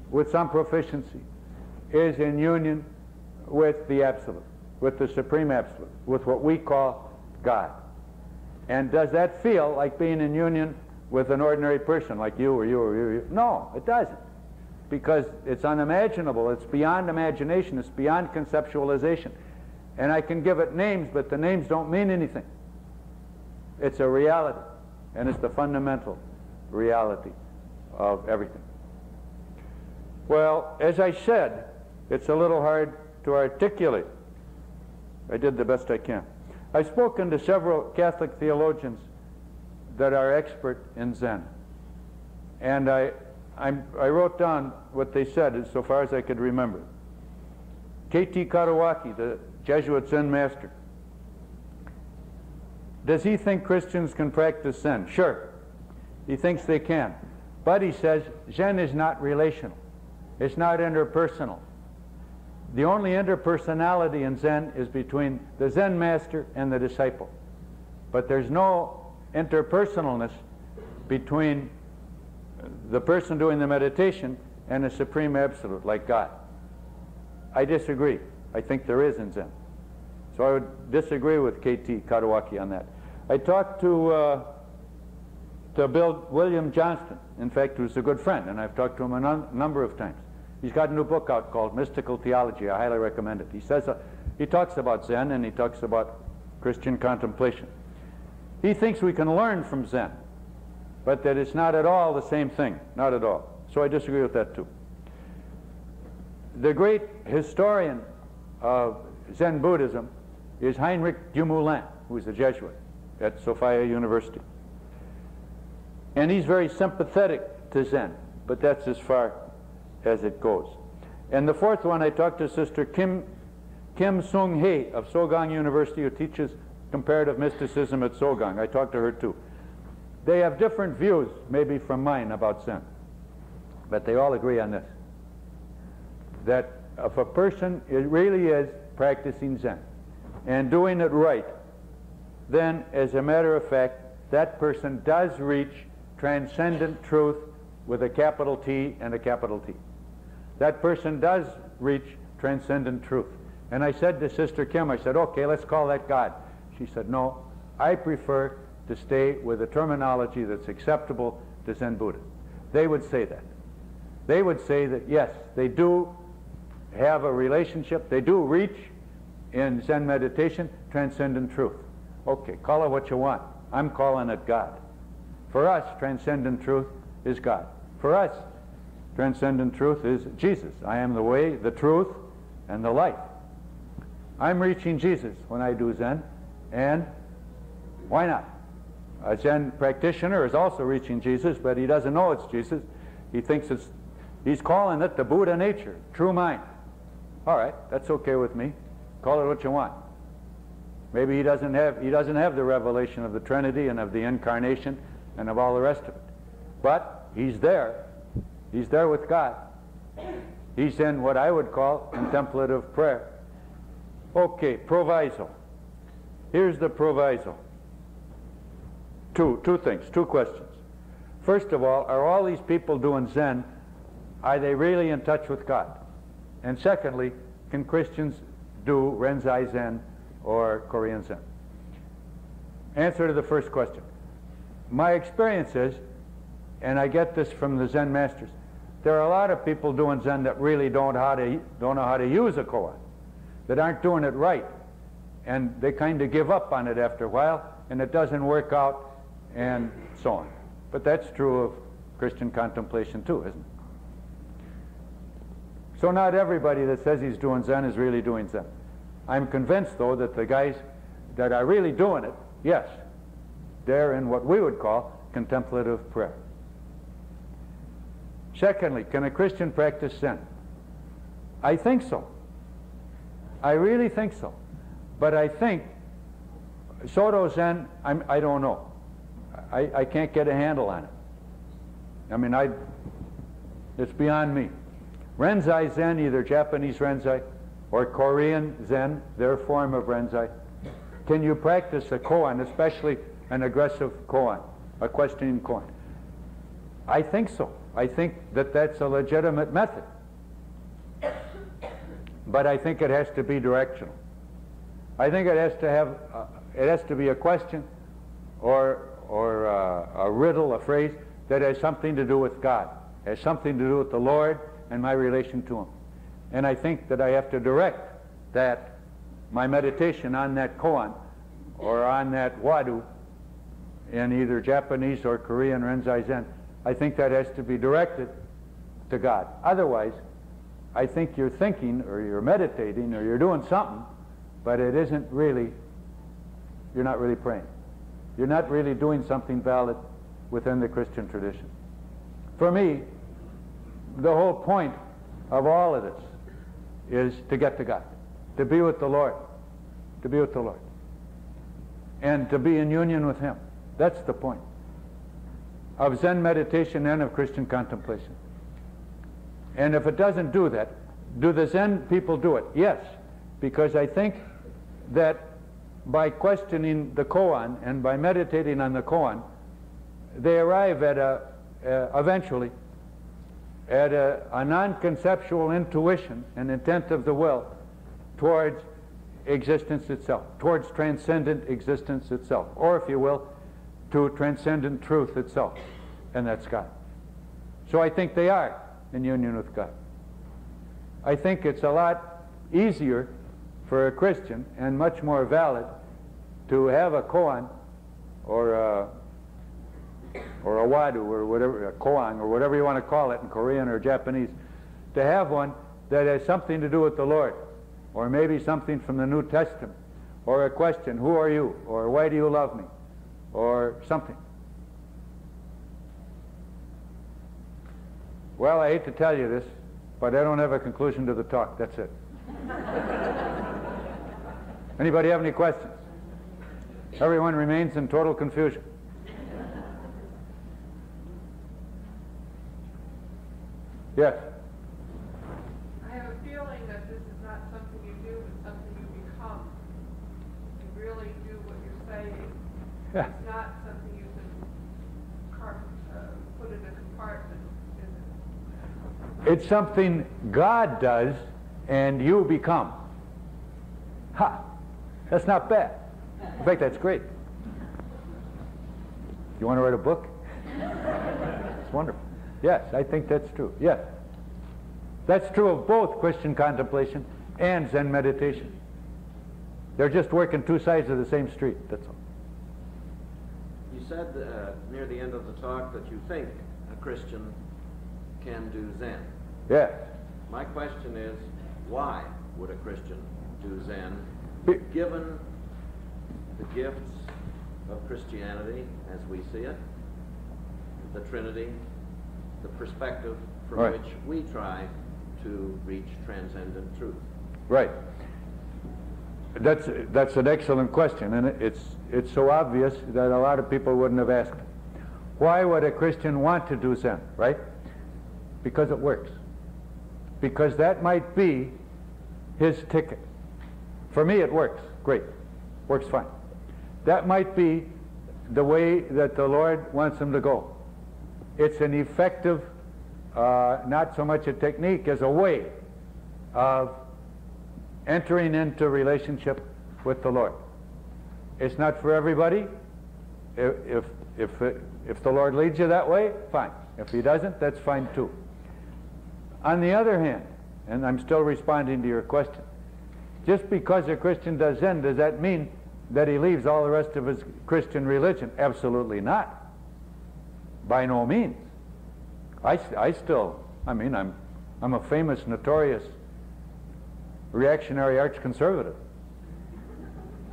with some proficiency is in union with the Absolute, with the Supreme Absolute, with what we call God. And does that feel like being in union with an ordinary person, like you or you or you? Or you? No, it doesn't, because it's unimaginable. It's beyond imagination. It's beyond conceptualization. And I can give it names, but the names don't mean anything. It's a reality, and it's the fundamental reality of everything. Well, as I said, it's a little hard to articulate. I did the best I can. I've spoken to several Catholic theologians that are expert in Zen, and I, I'm, I wrote down what they said as so far as I could remember. K T Kadawaki, the Jesuit Zen master, does he think Christians can practice Zen? Sure, he thinks they can. But he says Zen is not relational. It's not interpersonal. The only interpersonality in Zen is between the Zen master and the disciple. But there's no interpersonalness between the person doing the meditation and the Supreme Absolute, like God. I disagree. I think there is in Zen. So I would disagree with K T Kadawaki on that. I talked to, uh, to Bill William Johnston, in fact, who's a good friend, and I've talked to him a num number of times. He's got a new book out called Mystical Theology. I highly recommend it. He says, uh, he talks about Zen, and he talks about Christian contemplation. He thinks we can learn from Zen, but that it's not at all the same thing, not at all. So I disagree with that too. The great historian of Zen Buddhism is Heinrich Dumoulin, who is a Jesuit at Sophia University. And he's very sympathetic to Zen, but that's as far as it goes. And the fourth one, I talked to Sister Kim, Kim Sung-hae of Sogang University, who teaches comparative mysticism at Sogang. I talked to her too. They have different views, maybe from mine, about Zen. But they all agree on this, that if a person it really is practicing Zen and doing it right, then, as a matter of fact, that person does reach transcendent truth with a capital T and a capital T. That person does reach transcendent truth. And I said to Sister Kim, I said, okay, let's call that God. She said, no, I prefer to stay with a terminology that's acceptable to Zen Buddhists. They would say that. They would say that, yes, they do have a relationship. They do reach, in Zen meditation, transcendent truth. Okay, call it what you want. I'm calling it God. For us, transcendent truth is God. For us, transcendent truth is Jesus. I am the way, the truth, and the life. I'm reaching Jesus when I do Zen, and why not? A Zen practitioner is also reaching Jesus, but he doesn't know it's Jesus. He thinks it's, he's calling it the Buddha nature, true mind. All right, that's okay with me. Call it what you want. Maybe he doesn't have, he doesn't have the revelation of the Trinity and of the Incarnation and of all the rest of it. But he's there. He's there with God. He's in what I would call contemplative prayer. Okay, proviso. Here's the proviso. Two, two things, two questions. First of all, are all these people doing Zen, are they really in touch with God? And secondly, can Christians do Rinzai Zen or Korean Zen? Answer to the first question. My experience is, and I get this from the Zen masters, there are a lot of people doing Zen that really don't, how to, don't know how to use a koan, that aren't doing it right, and they kind of give up on it after a while, and it doesn't work out, and so on. But that's true of Christian contemplation too, isn't it? So not everybody that says he's doing Zen is really doing Zen. I'm convinced, though, that the guys that are really doing it, yes, they're in what we would call contemplative prayer. Secondly, can a Christian practice Zen? I think so. I really think so. But I think Soto Zen, I'm, I don't know. I, I can't get a handle on it. I mean, I, it's beyond me. Rinzai Zen, either Japanese Rinzai or Korean Zen, their form of Rinzai. Can you practice a koan, especially an aggressive koan, a questioning koan? I think so. I think that that's a legitimate method. But I think it has to be directional. I think it has to have, uh, it has to be a question or, or uh, a riddle, a phrase that has something to do with God, has something to do with the Lord and my relation to Him. And I think that I have to direct that, my meditation on that koan or on that hwadu in either Japanese or Korean Rinzai Zen, I think that has to be directed to God. Otherwise, I think you're thinking or you're meditating or you're doing something, but it isn't really, you're not really praying. You're not really doing something valid within the Christian tradition. For me, the whole point of all of this is to get to God, to be with the Lord, to be with the Lord, and to be in union with Him. That's the point of Zen meditation and of Christian contemplation. And if it doesn't do that, do the Zen people do it? Yes, because I think that by questioning the koan and by meditating on the koan, they arrive at a, uh, eventually, at a, a non-conceptual intuition and intent of the will towards existence itself, towards transcendent existence itself, or if you will, to transcendent truth itself, and that's God. So I think they are in union with God. I think it's a lot easier for a Christian and much more valid to have a koan or a, or a hwadu or whatever, a koan or whatever you want to call it in Korean or Japanese, to have one that has something to do with the Lord, or maybe something from the New Testament, or a question, who are you, or why do you love me, or something. Well, I hate to tell you this, But I don't have a conclusion to the talk. That's it. Anybody have any questions? Everyone remains in total confusion. Yes? I have a feeling that this is not something you do, but something you become. You really do what you're saying. Yeah. It's not something you can car uh, put in a compartment, is it? It's something God does and you become. Ha! That's not bad. In fact, that's great. You want to write a book? It's wonderful. Yes, I think that's true. Yes. That's true of both Christian contemplation and Zen meditation. They're just working two sides of the same street, that's all. You said uh, near the end of the talk that you think a Christian can do Zen. Yes. My question is, why would a Christian do Zen, given the gifts of Christianity as we see it, the Trinity, the perspective from right. which we try to reach transcendent truth? Right. That's that's an excellent question, and it's it's so obvious that a lot of people wouldn't have asked it. Why would a Christian want to do Zen? Right? Because it works. Because that might be his ticket. For me, it works. Great. Works fine. That might be the way that the Lord wants him to go. It's an effective, uh, not so much a technique as a way of entering into relationship with the Lord. It's not for everybody. If, if, if, if the Lord leads you that way, fine. If he doesn't, that's fine too. On the other hand, and I'm still responding to your question, just because a Christian does Zen, does that mean that he leaves all the rest of his Christian religion? Absolutely not. By no means. I, I still, I mean, I'm, I'm a famous, notorious, reactionary arch-conservative.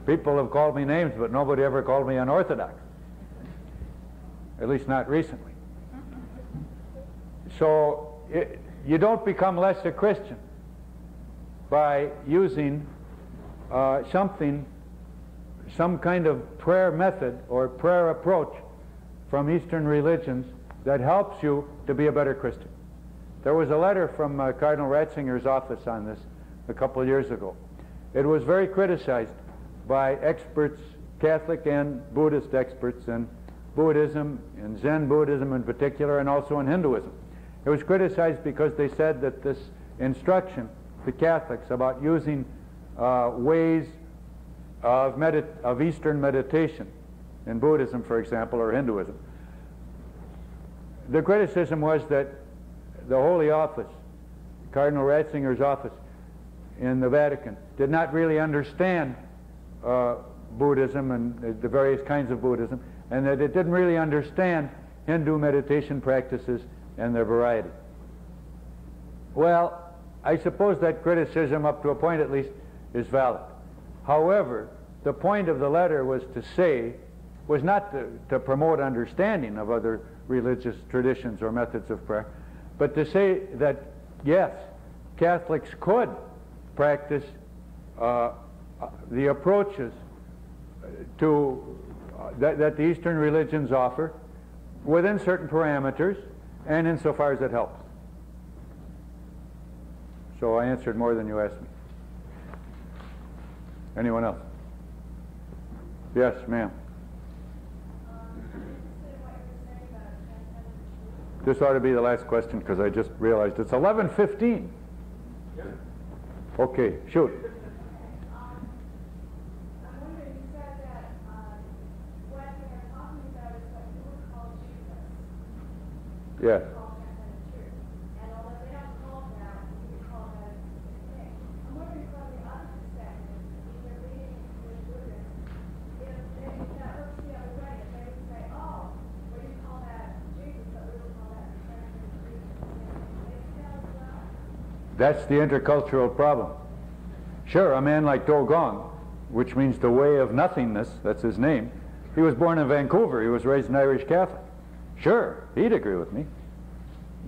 People have called me names, but nobody ever called me unorthodox. At least not recently. So it, you don't become less a Christian by using uh, something, some kind of prayer method or prayer approach from Eastern religions that helps you to be a better Christian. There was a letter from uh, Cardinal Ratzinger's office on this a couple of years ago. It was very criticized by experts, Catholic and Buddhist experts, in Buddhism, in Zen Buddhism in particular, and also in Hinduism. It was criticized because they said that this instruction to Catholics about using uh, ways of, medit- of Eastern meditation in Buddhism, for example, or Hinduism. The criticism was that the Holy Office, Cardinal Ratzinger's office in the Vatican, did not really understand uh, Buddhism and the various kinds of Buddhism, and that it didn't really understand Hindu meditation practices and their variety. Well, I suppose that criticism, up to a point at least, is valid. However, the point of the letter was to say was not to, to promote understanding of other religious traditions or methods of prayer, but to say that, yes, Catholics could practice uh, the approaches to, uh, that, that the Eastern religions offer within certain parameters and insofar as it helps. So I answered more than you asked me. Anyone else? Yes, ma'am. This ought to be the last question because I just realized it's eleven fifteen. Yeah. Okay, shoot. um, I'm wondering, you said that uh, what they're talking about is what you would call Jesus. Yes. Yeah. And although they don't call that, we would call that a specific thing. I'm wondering from the other perspective, either reading the Buddhist, if they, that looks the other way, if they would say, oh, what do you call that Jesus, but we would call that a. That's the intercultural problem. Sure, a man like Dogong, which means the way of nothingness, that's his name, he was born in Vancouver, he was raised an Irish Catholic. Sure, he'd agree with me.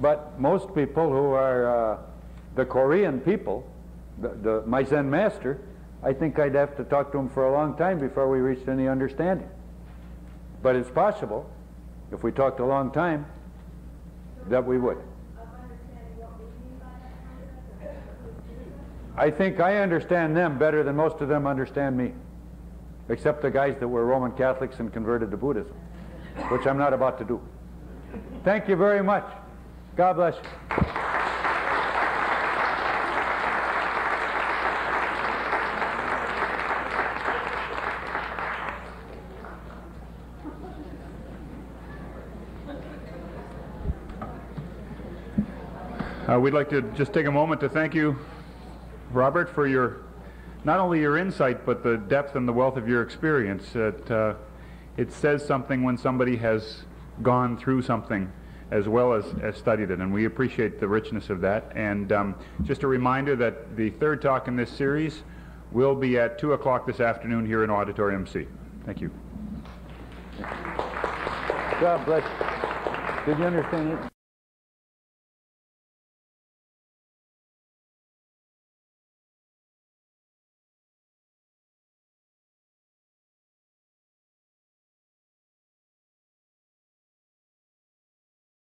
But most people who are uh, the Korean people, the, the, my Zen master, I think I'd have to talk to him for a long time before we reached any understanding. But it's possible, if we talked a long time, that we would. I think I understand them better than most of them understand me, except the guys that were Roman Catholics and converted to Buddhism, which I'm not about to do. Thank you very much. God bless you. Uh, we'd like to just take a moment to thank you, Robert, for your, not only your insight, but the depth and the wealth of your experience. It, uh, it says something when somebody has gone through something as well as, as studied it, and we appreciate the richness of that. And um, just a reminder that the third talk in this series will be at two o'clock this afternoon here in Auditorium C. Thank you. God bless you. Did you understand it?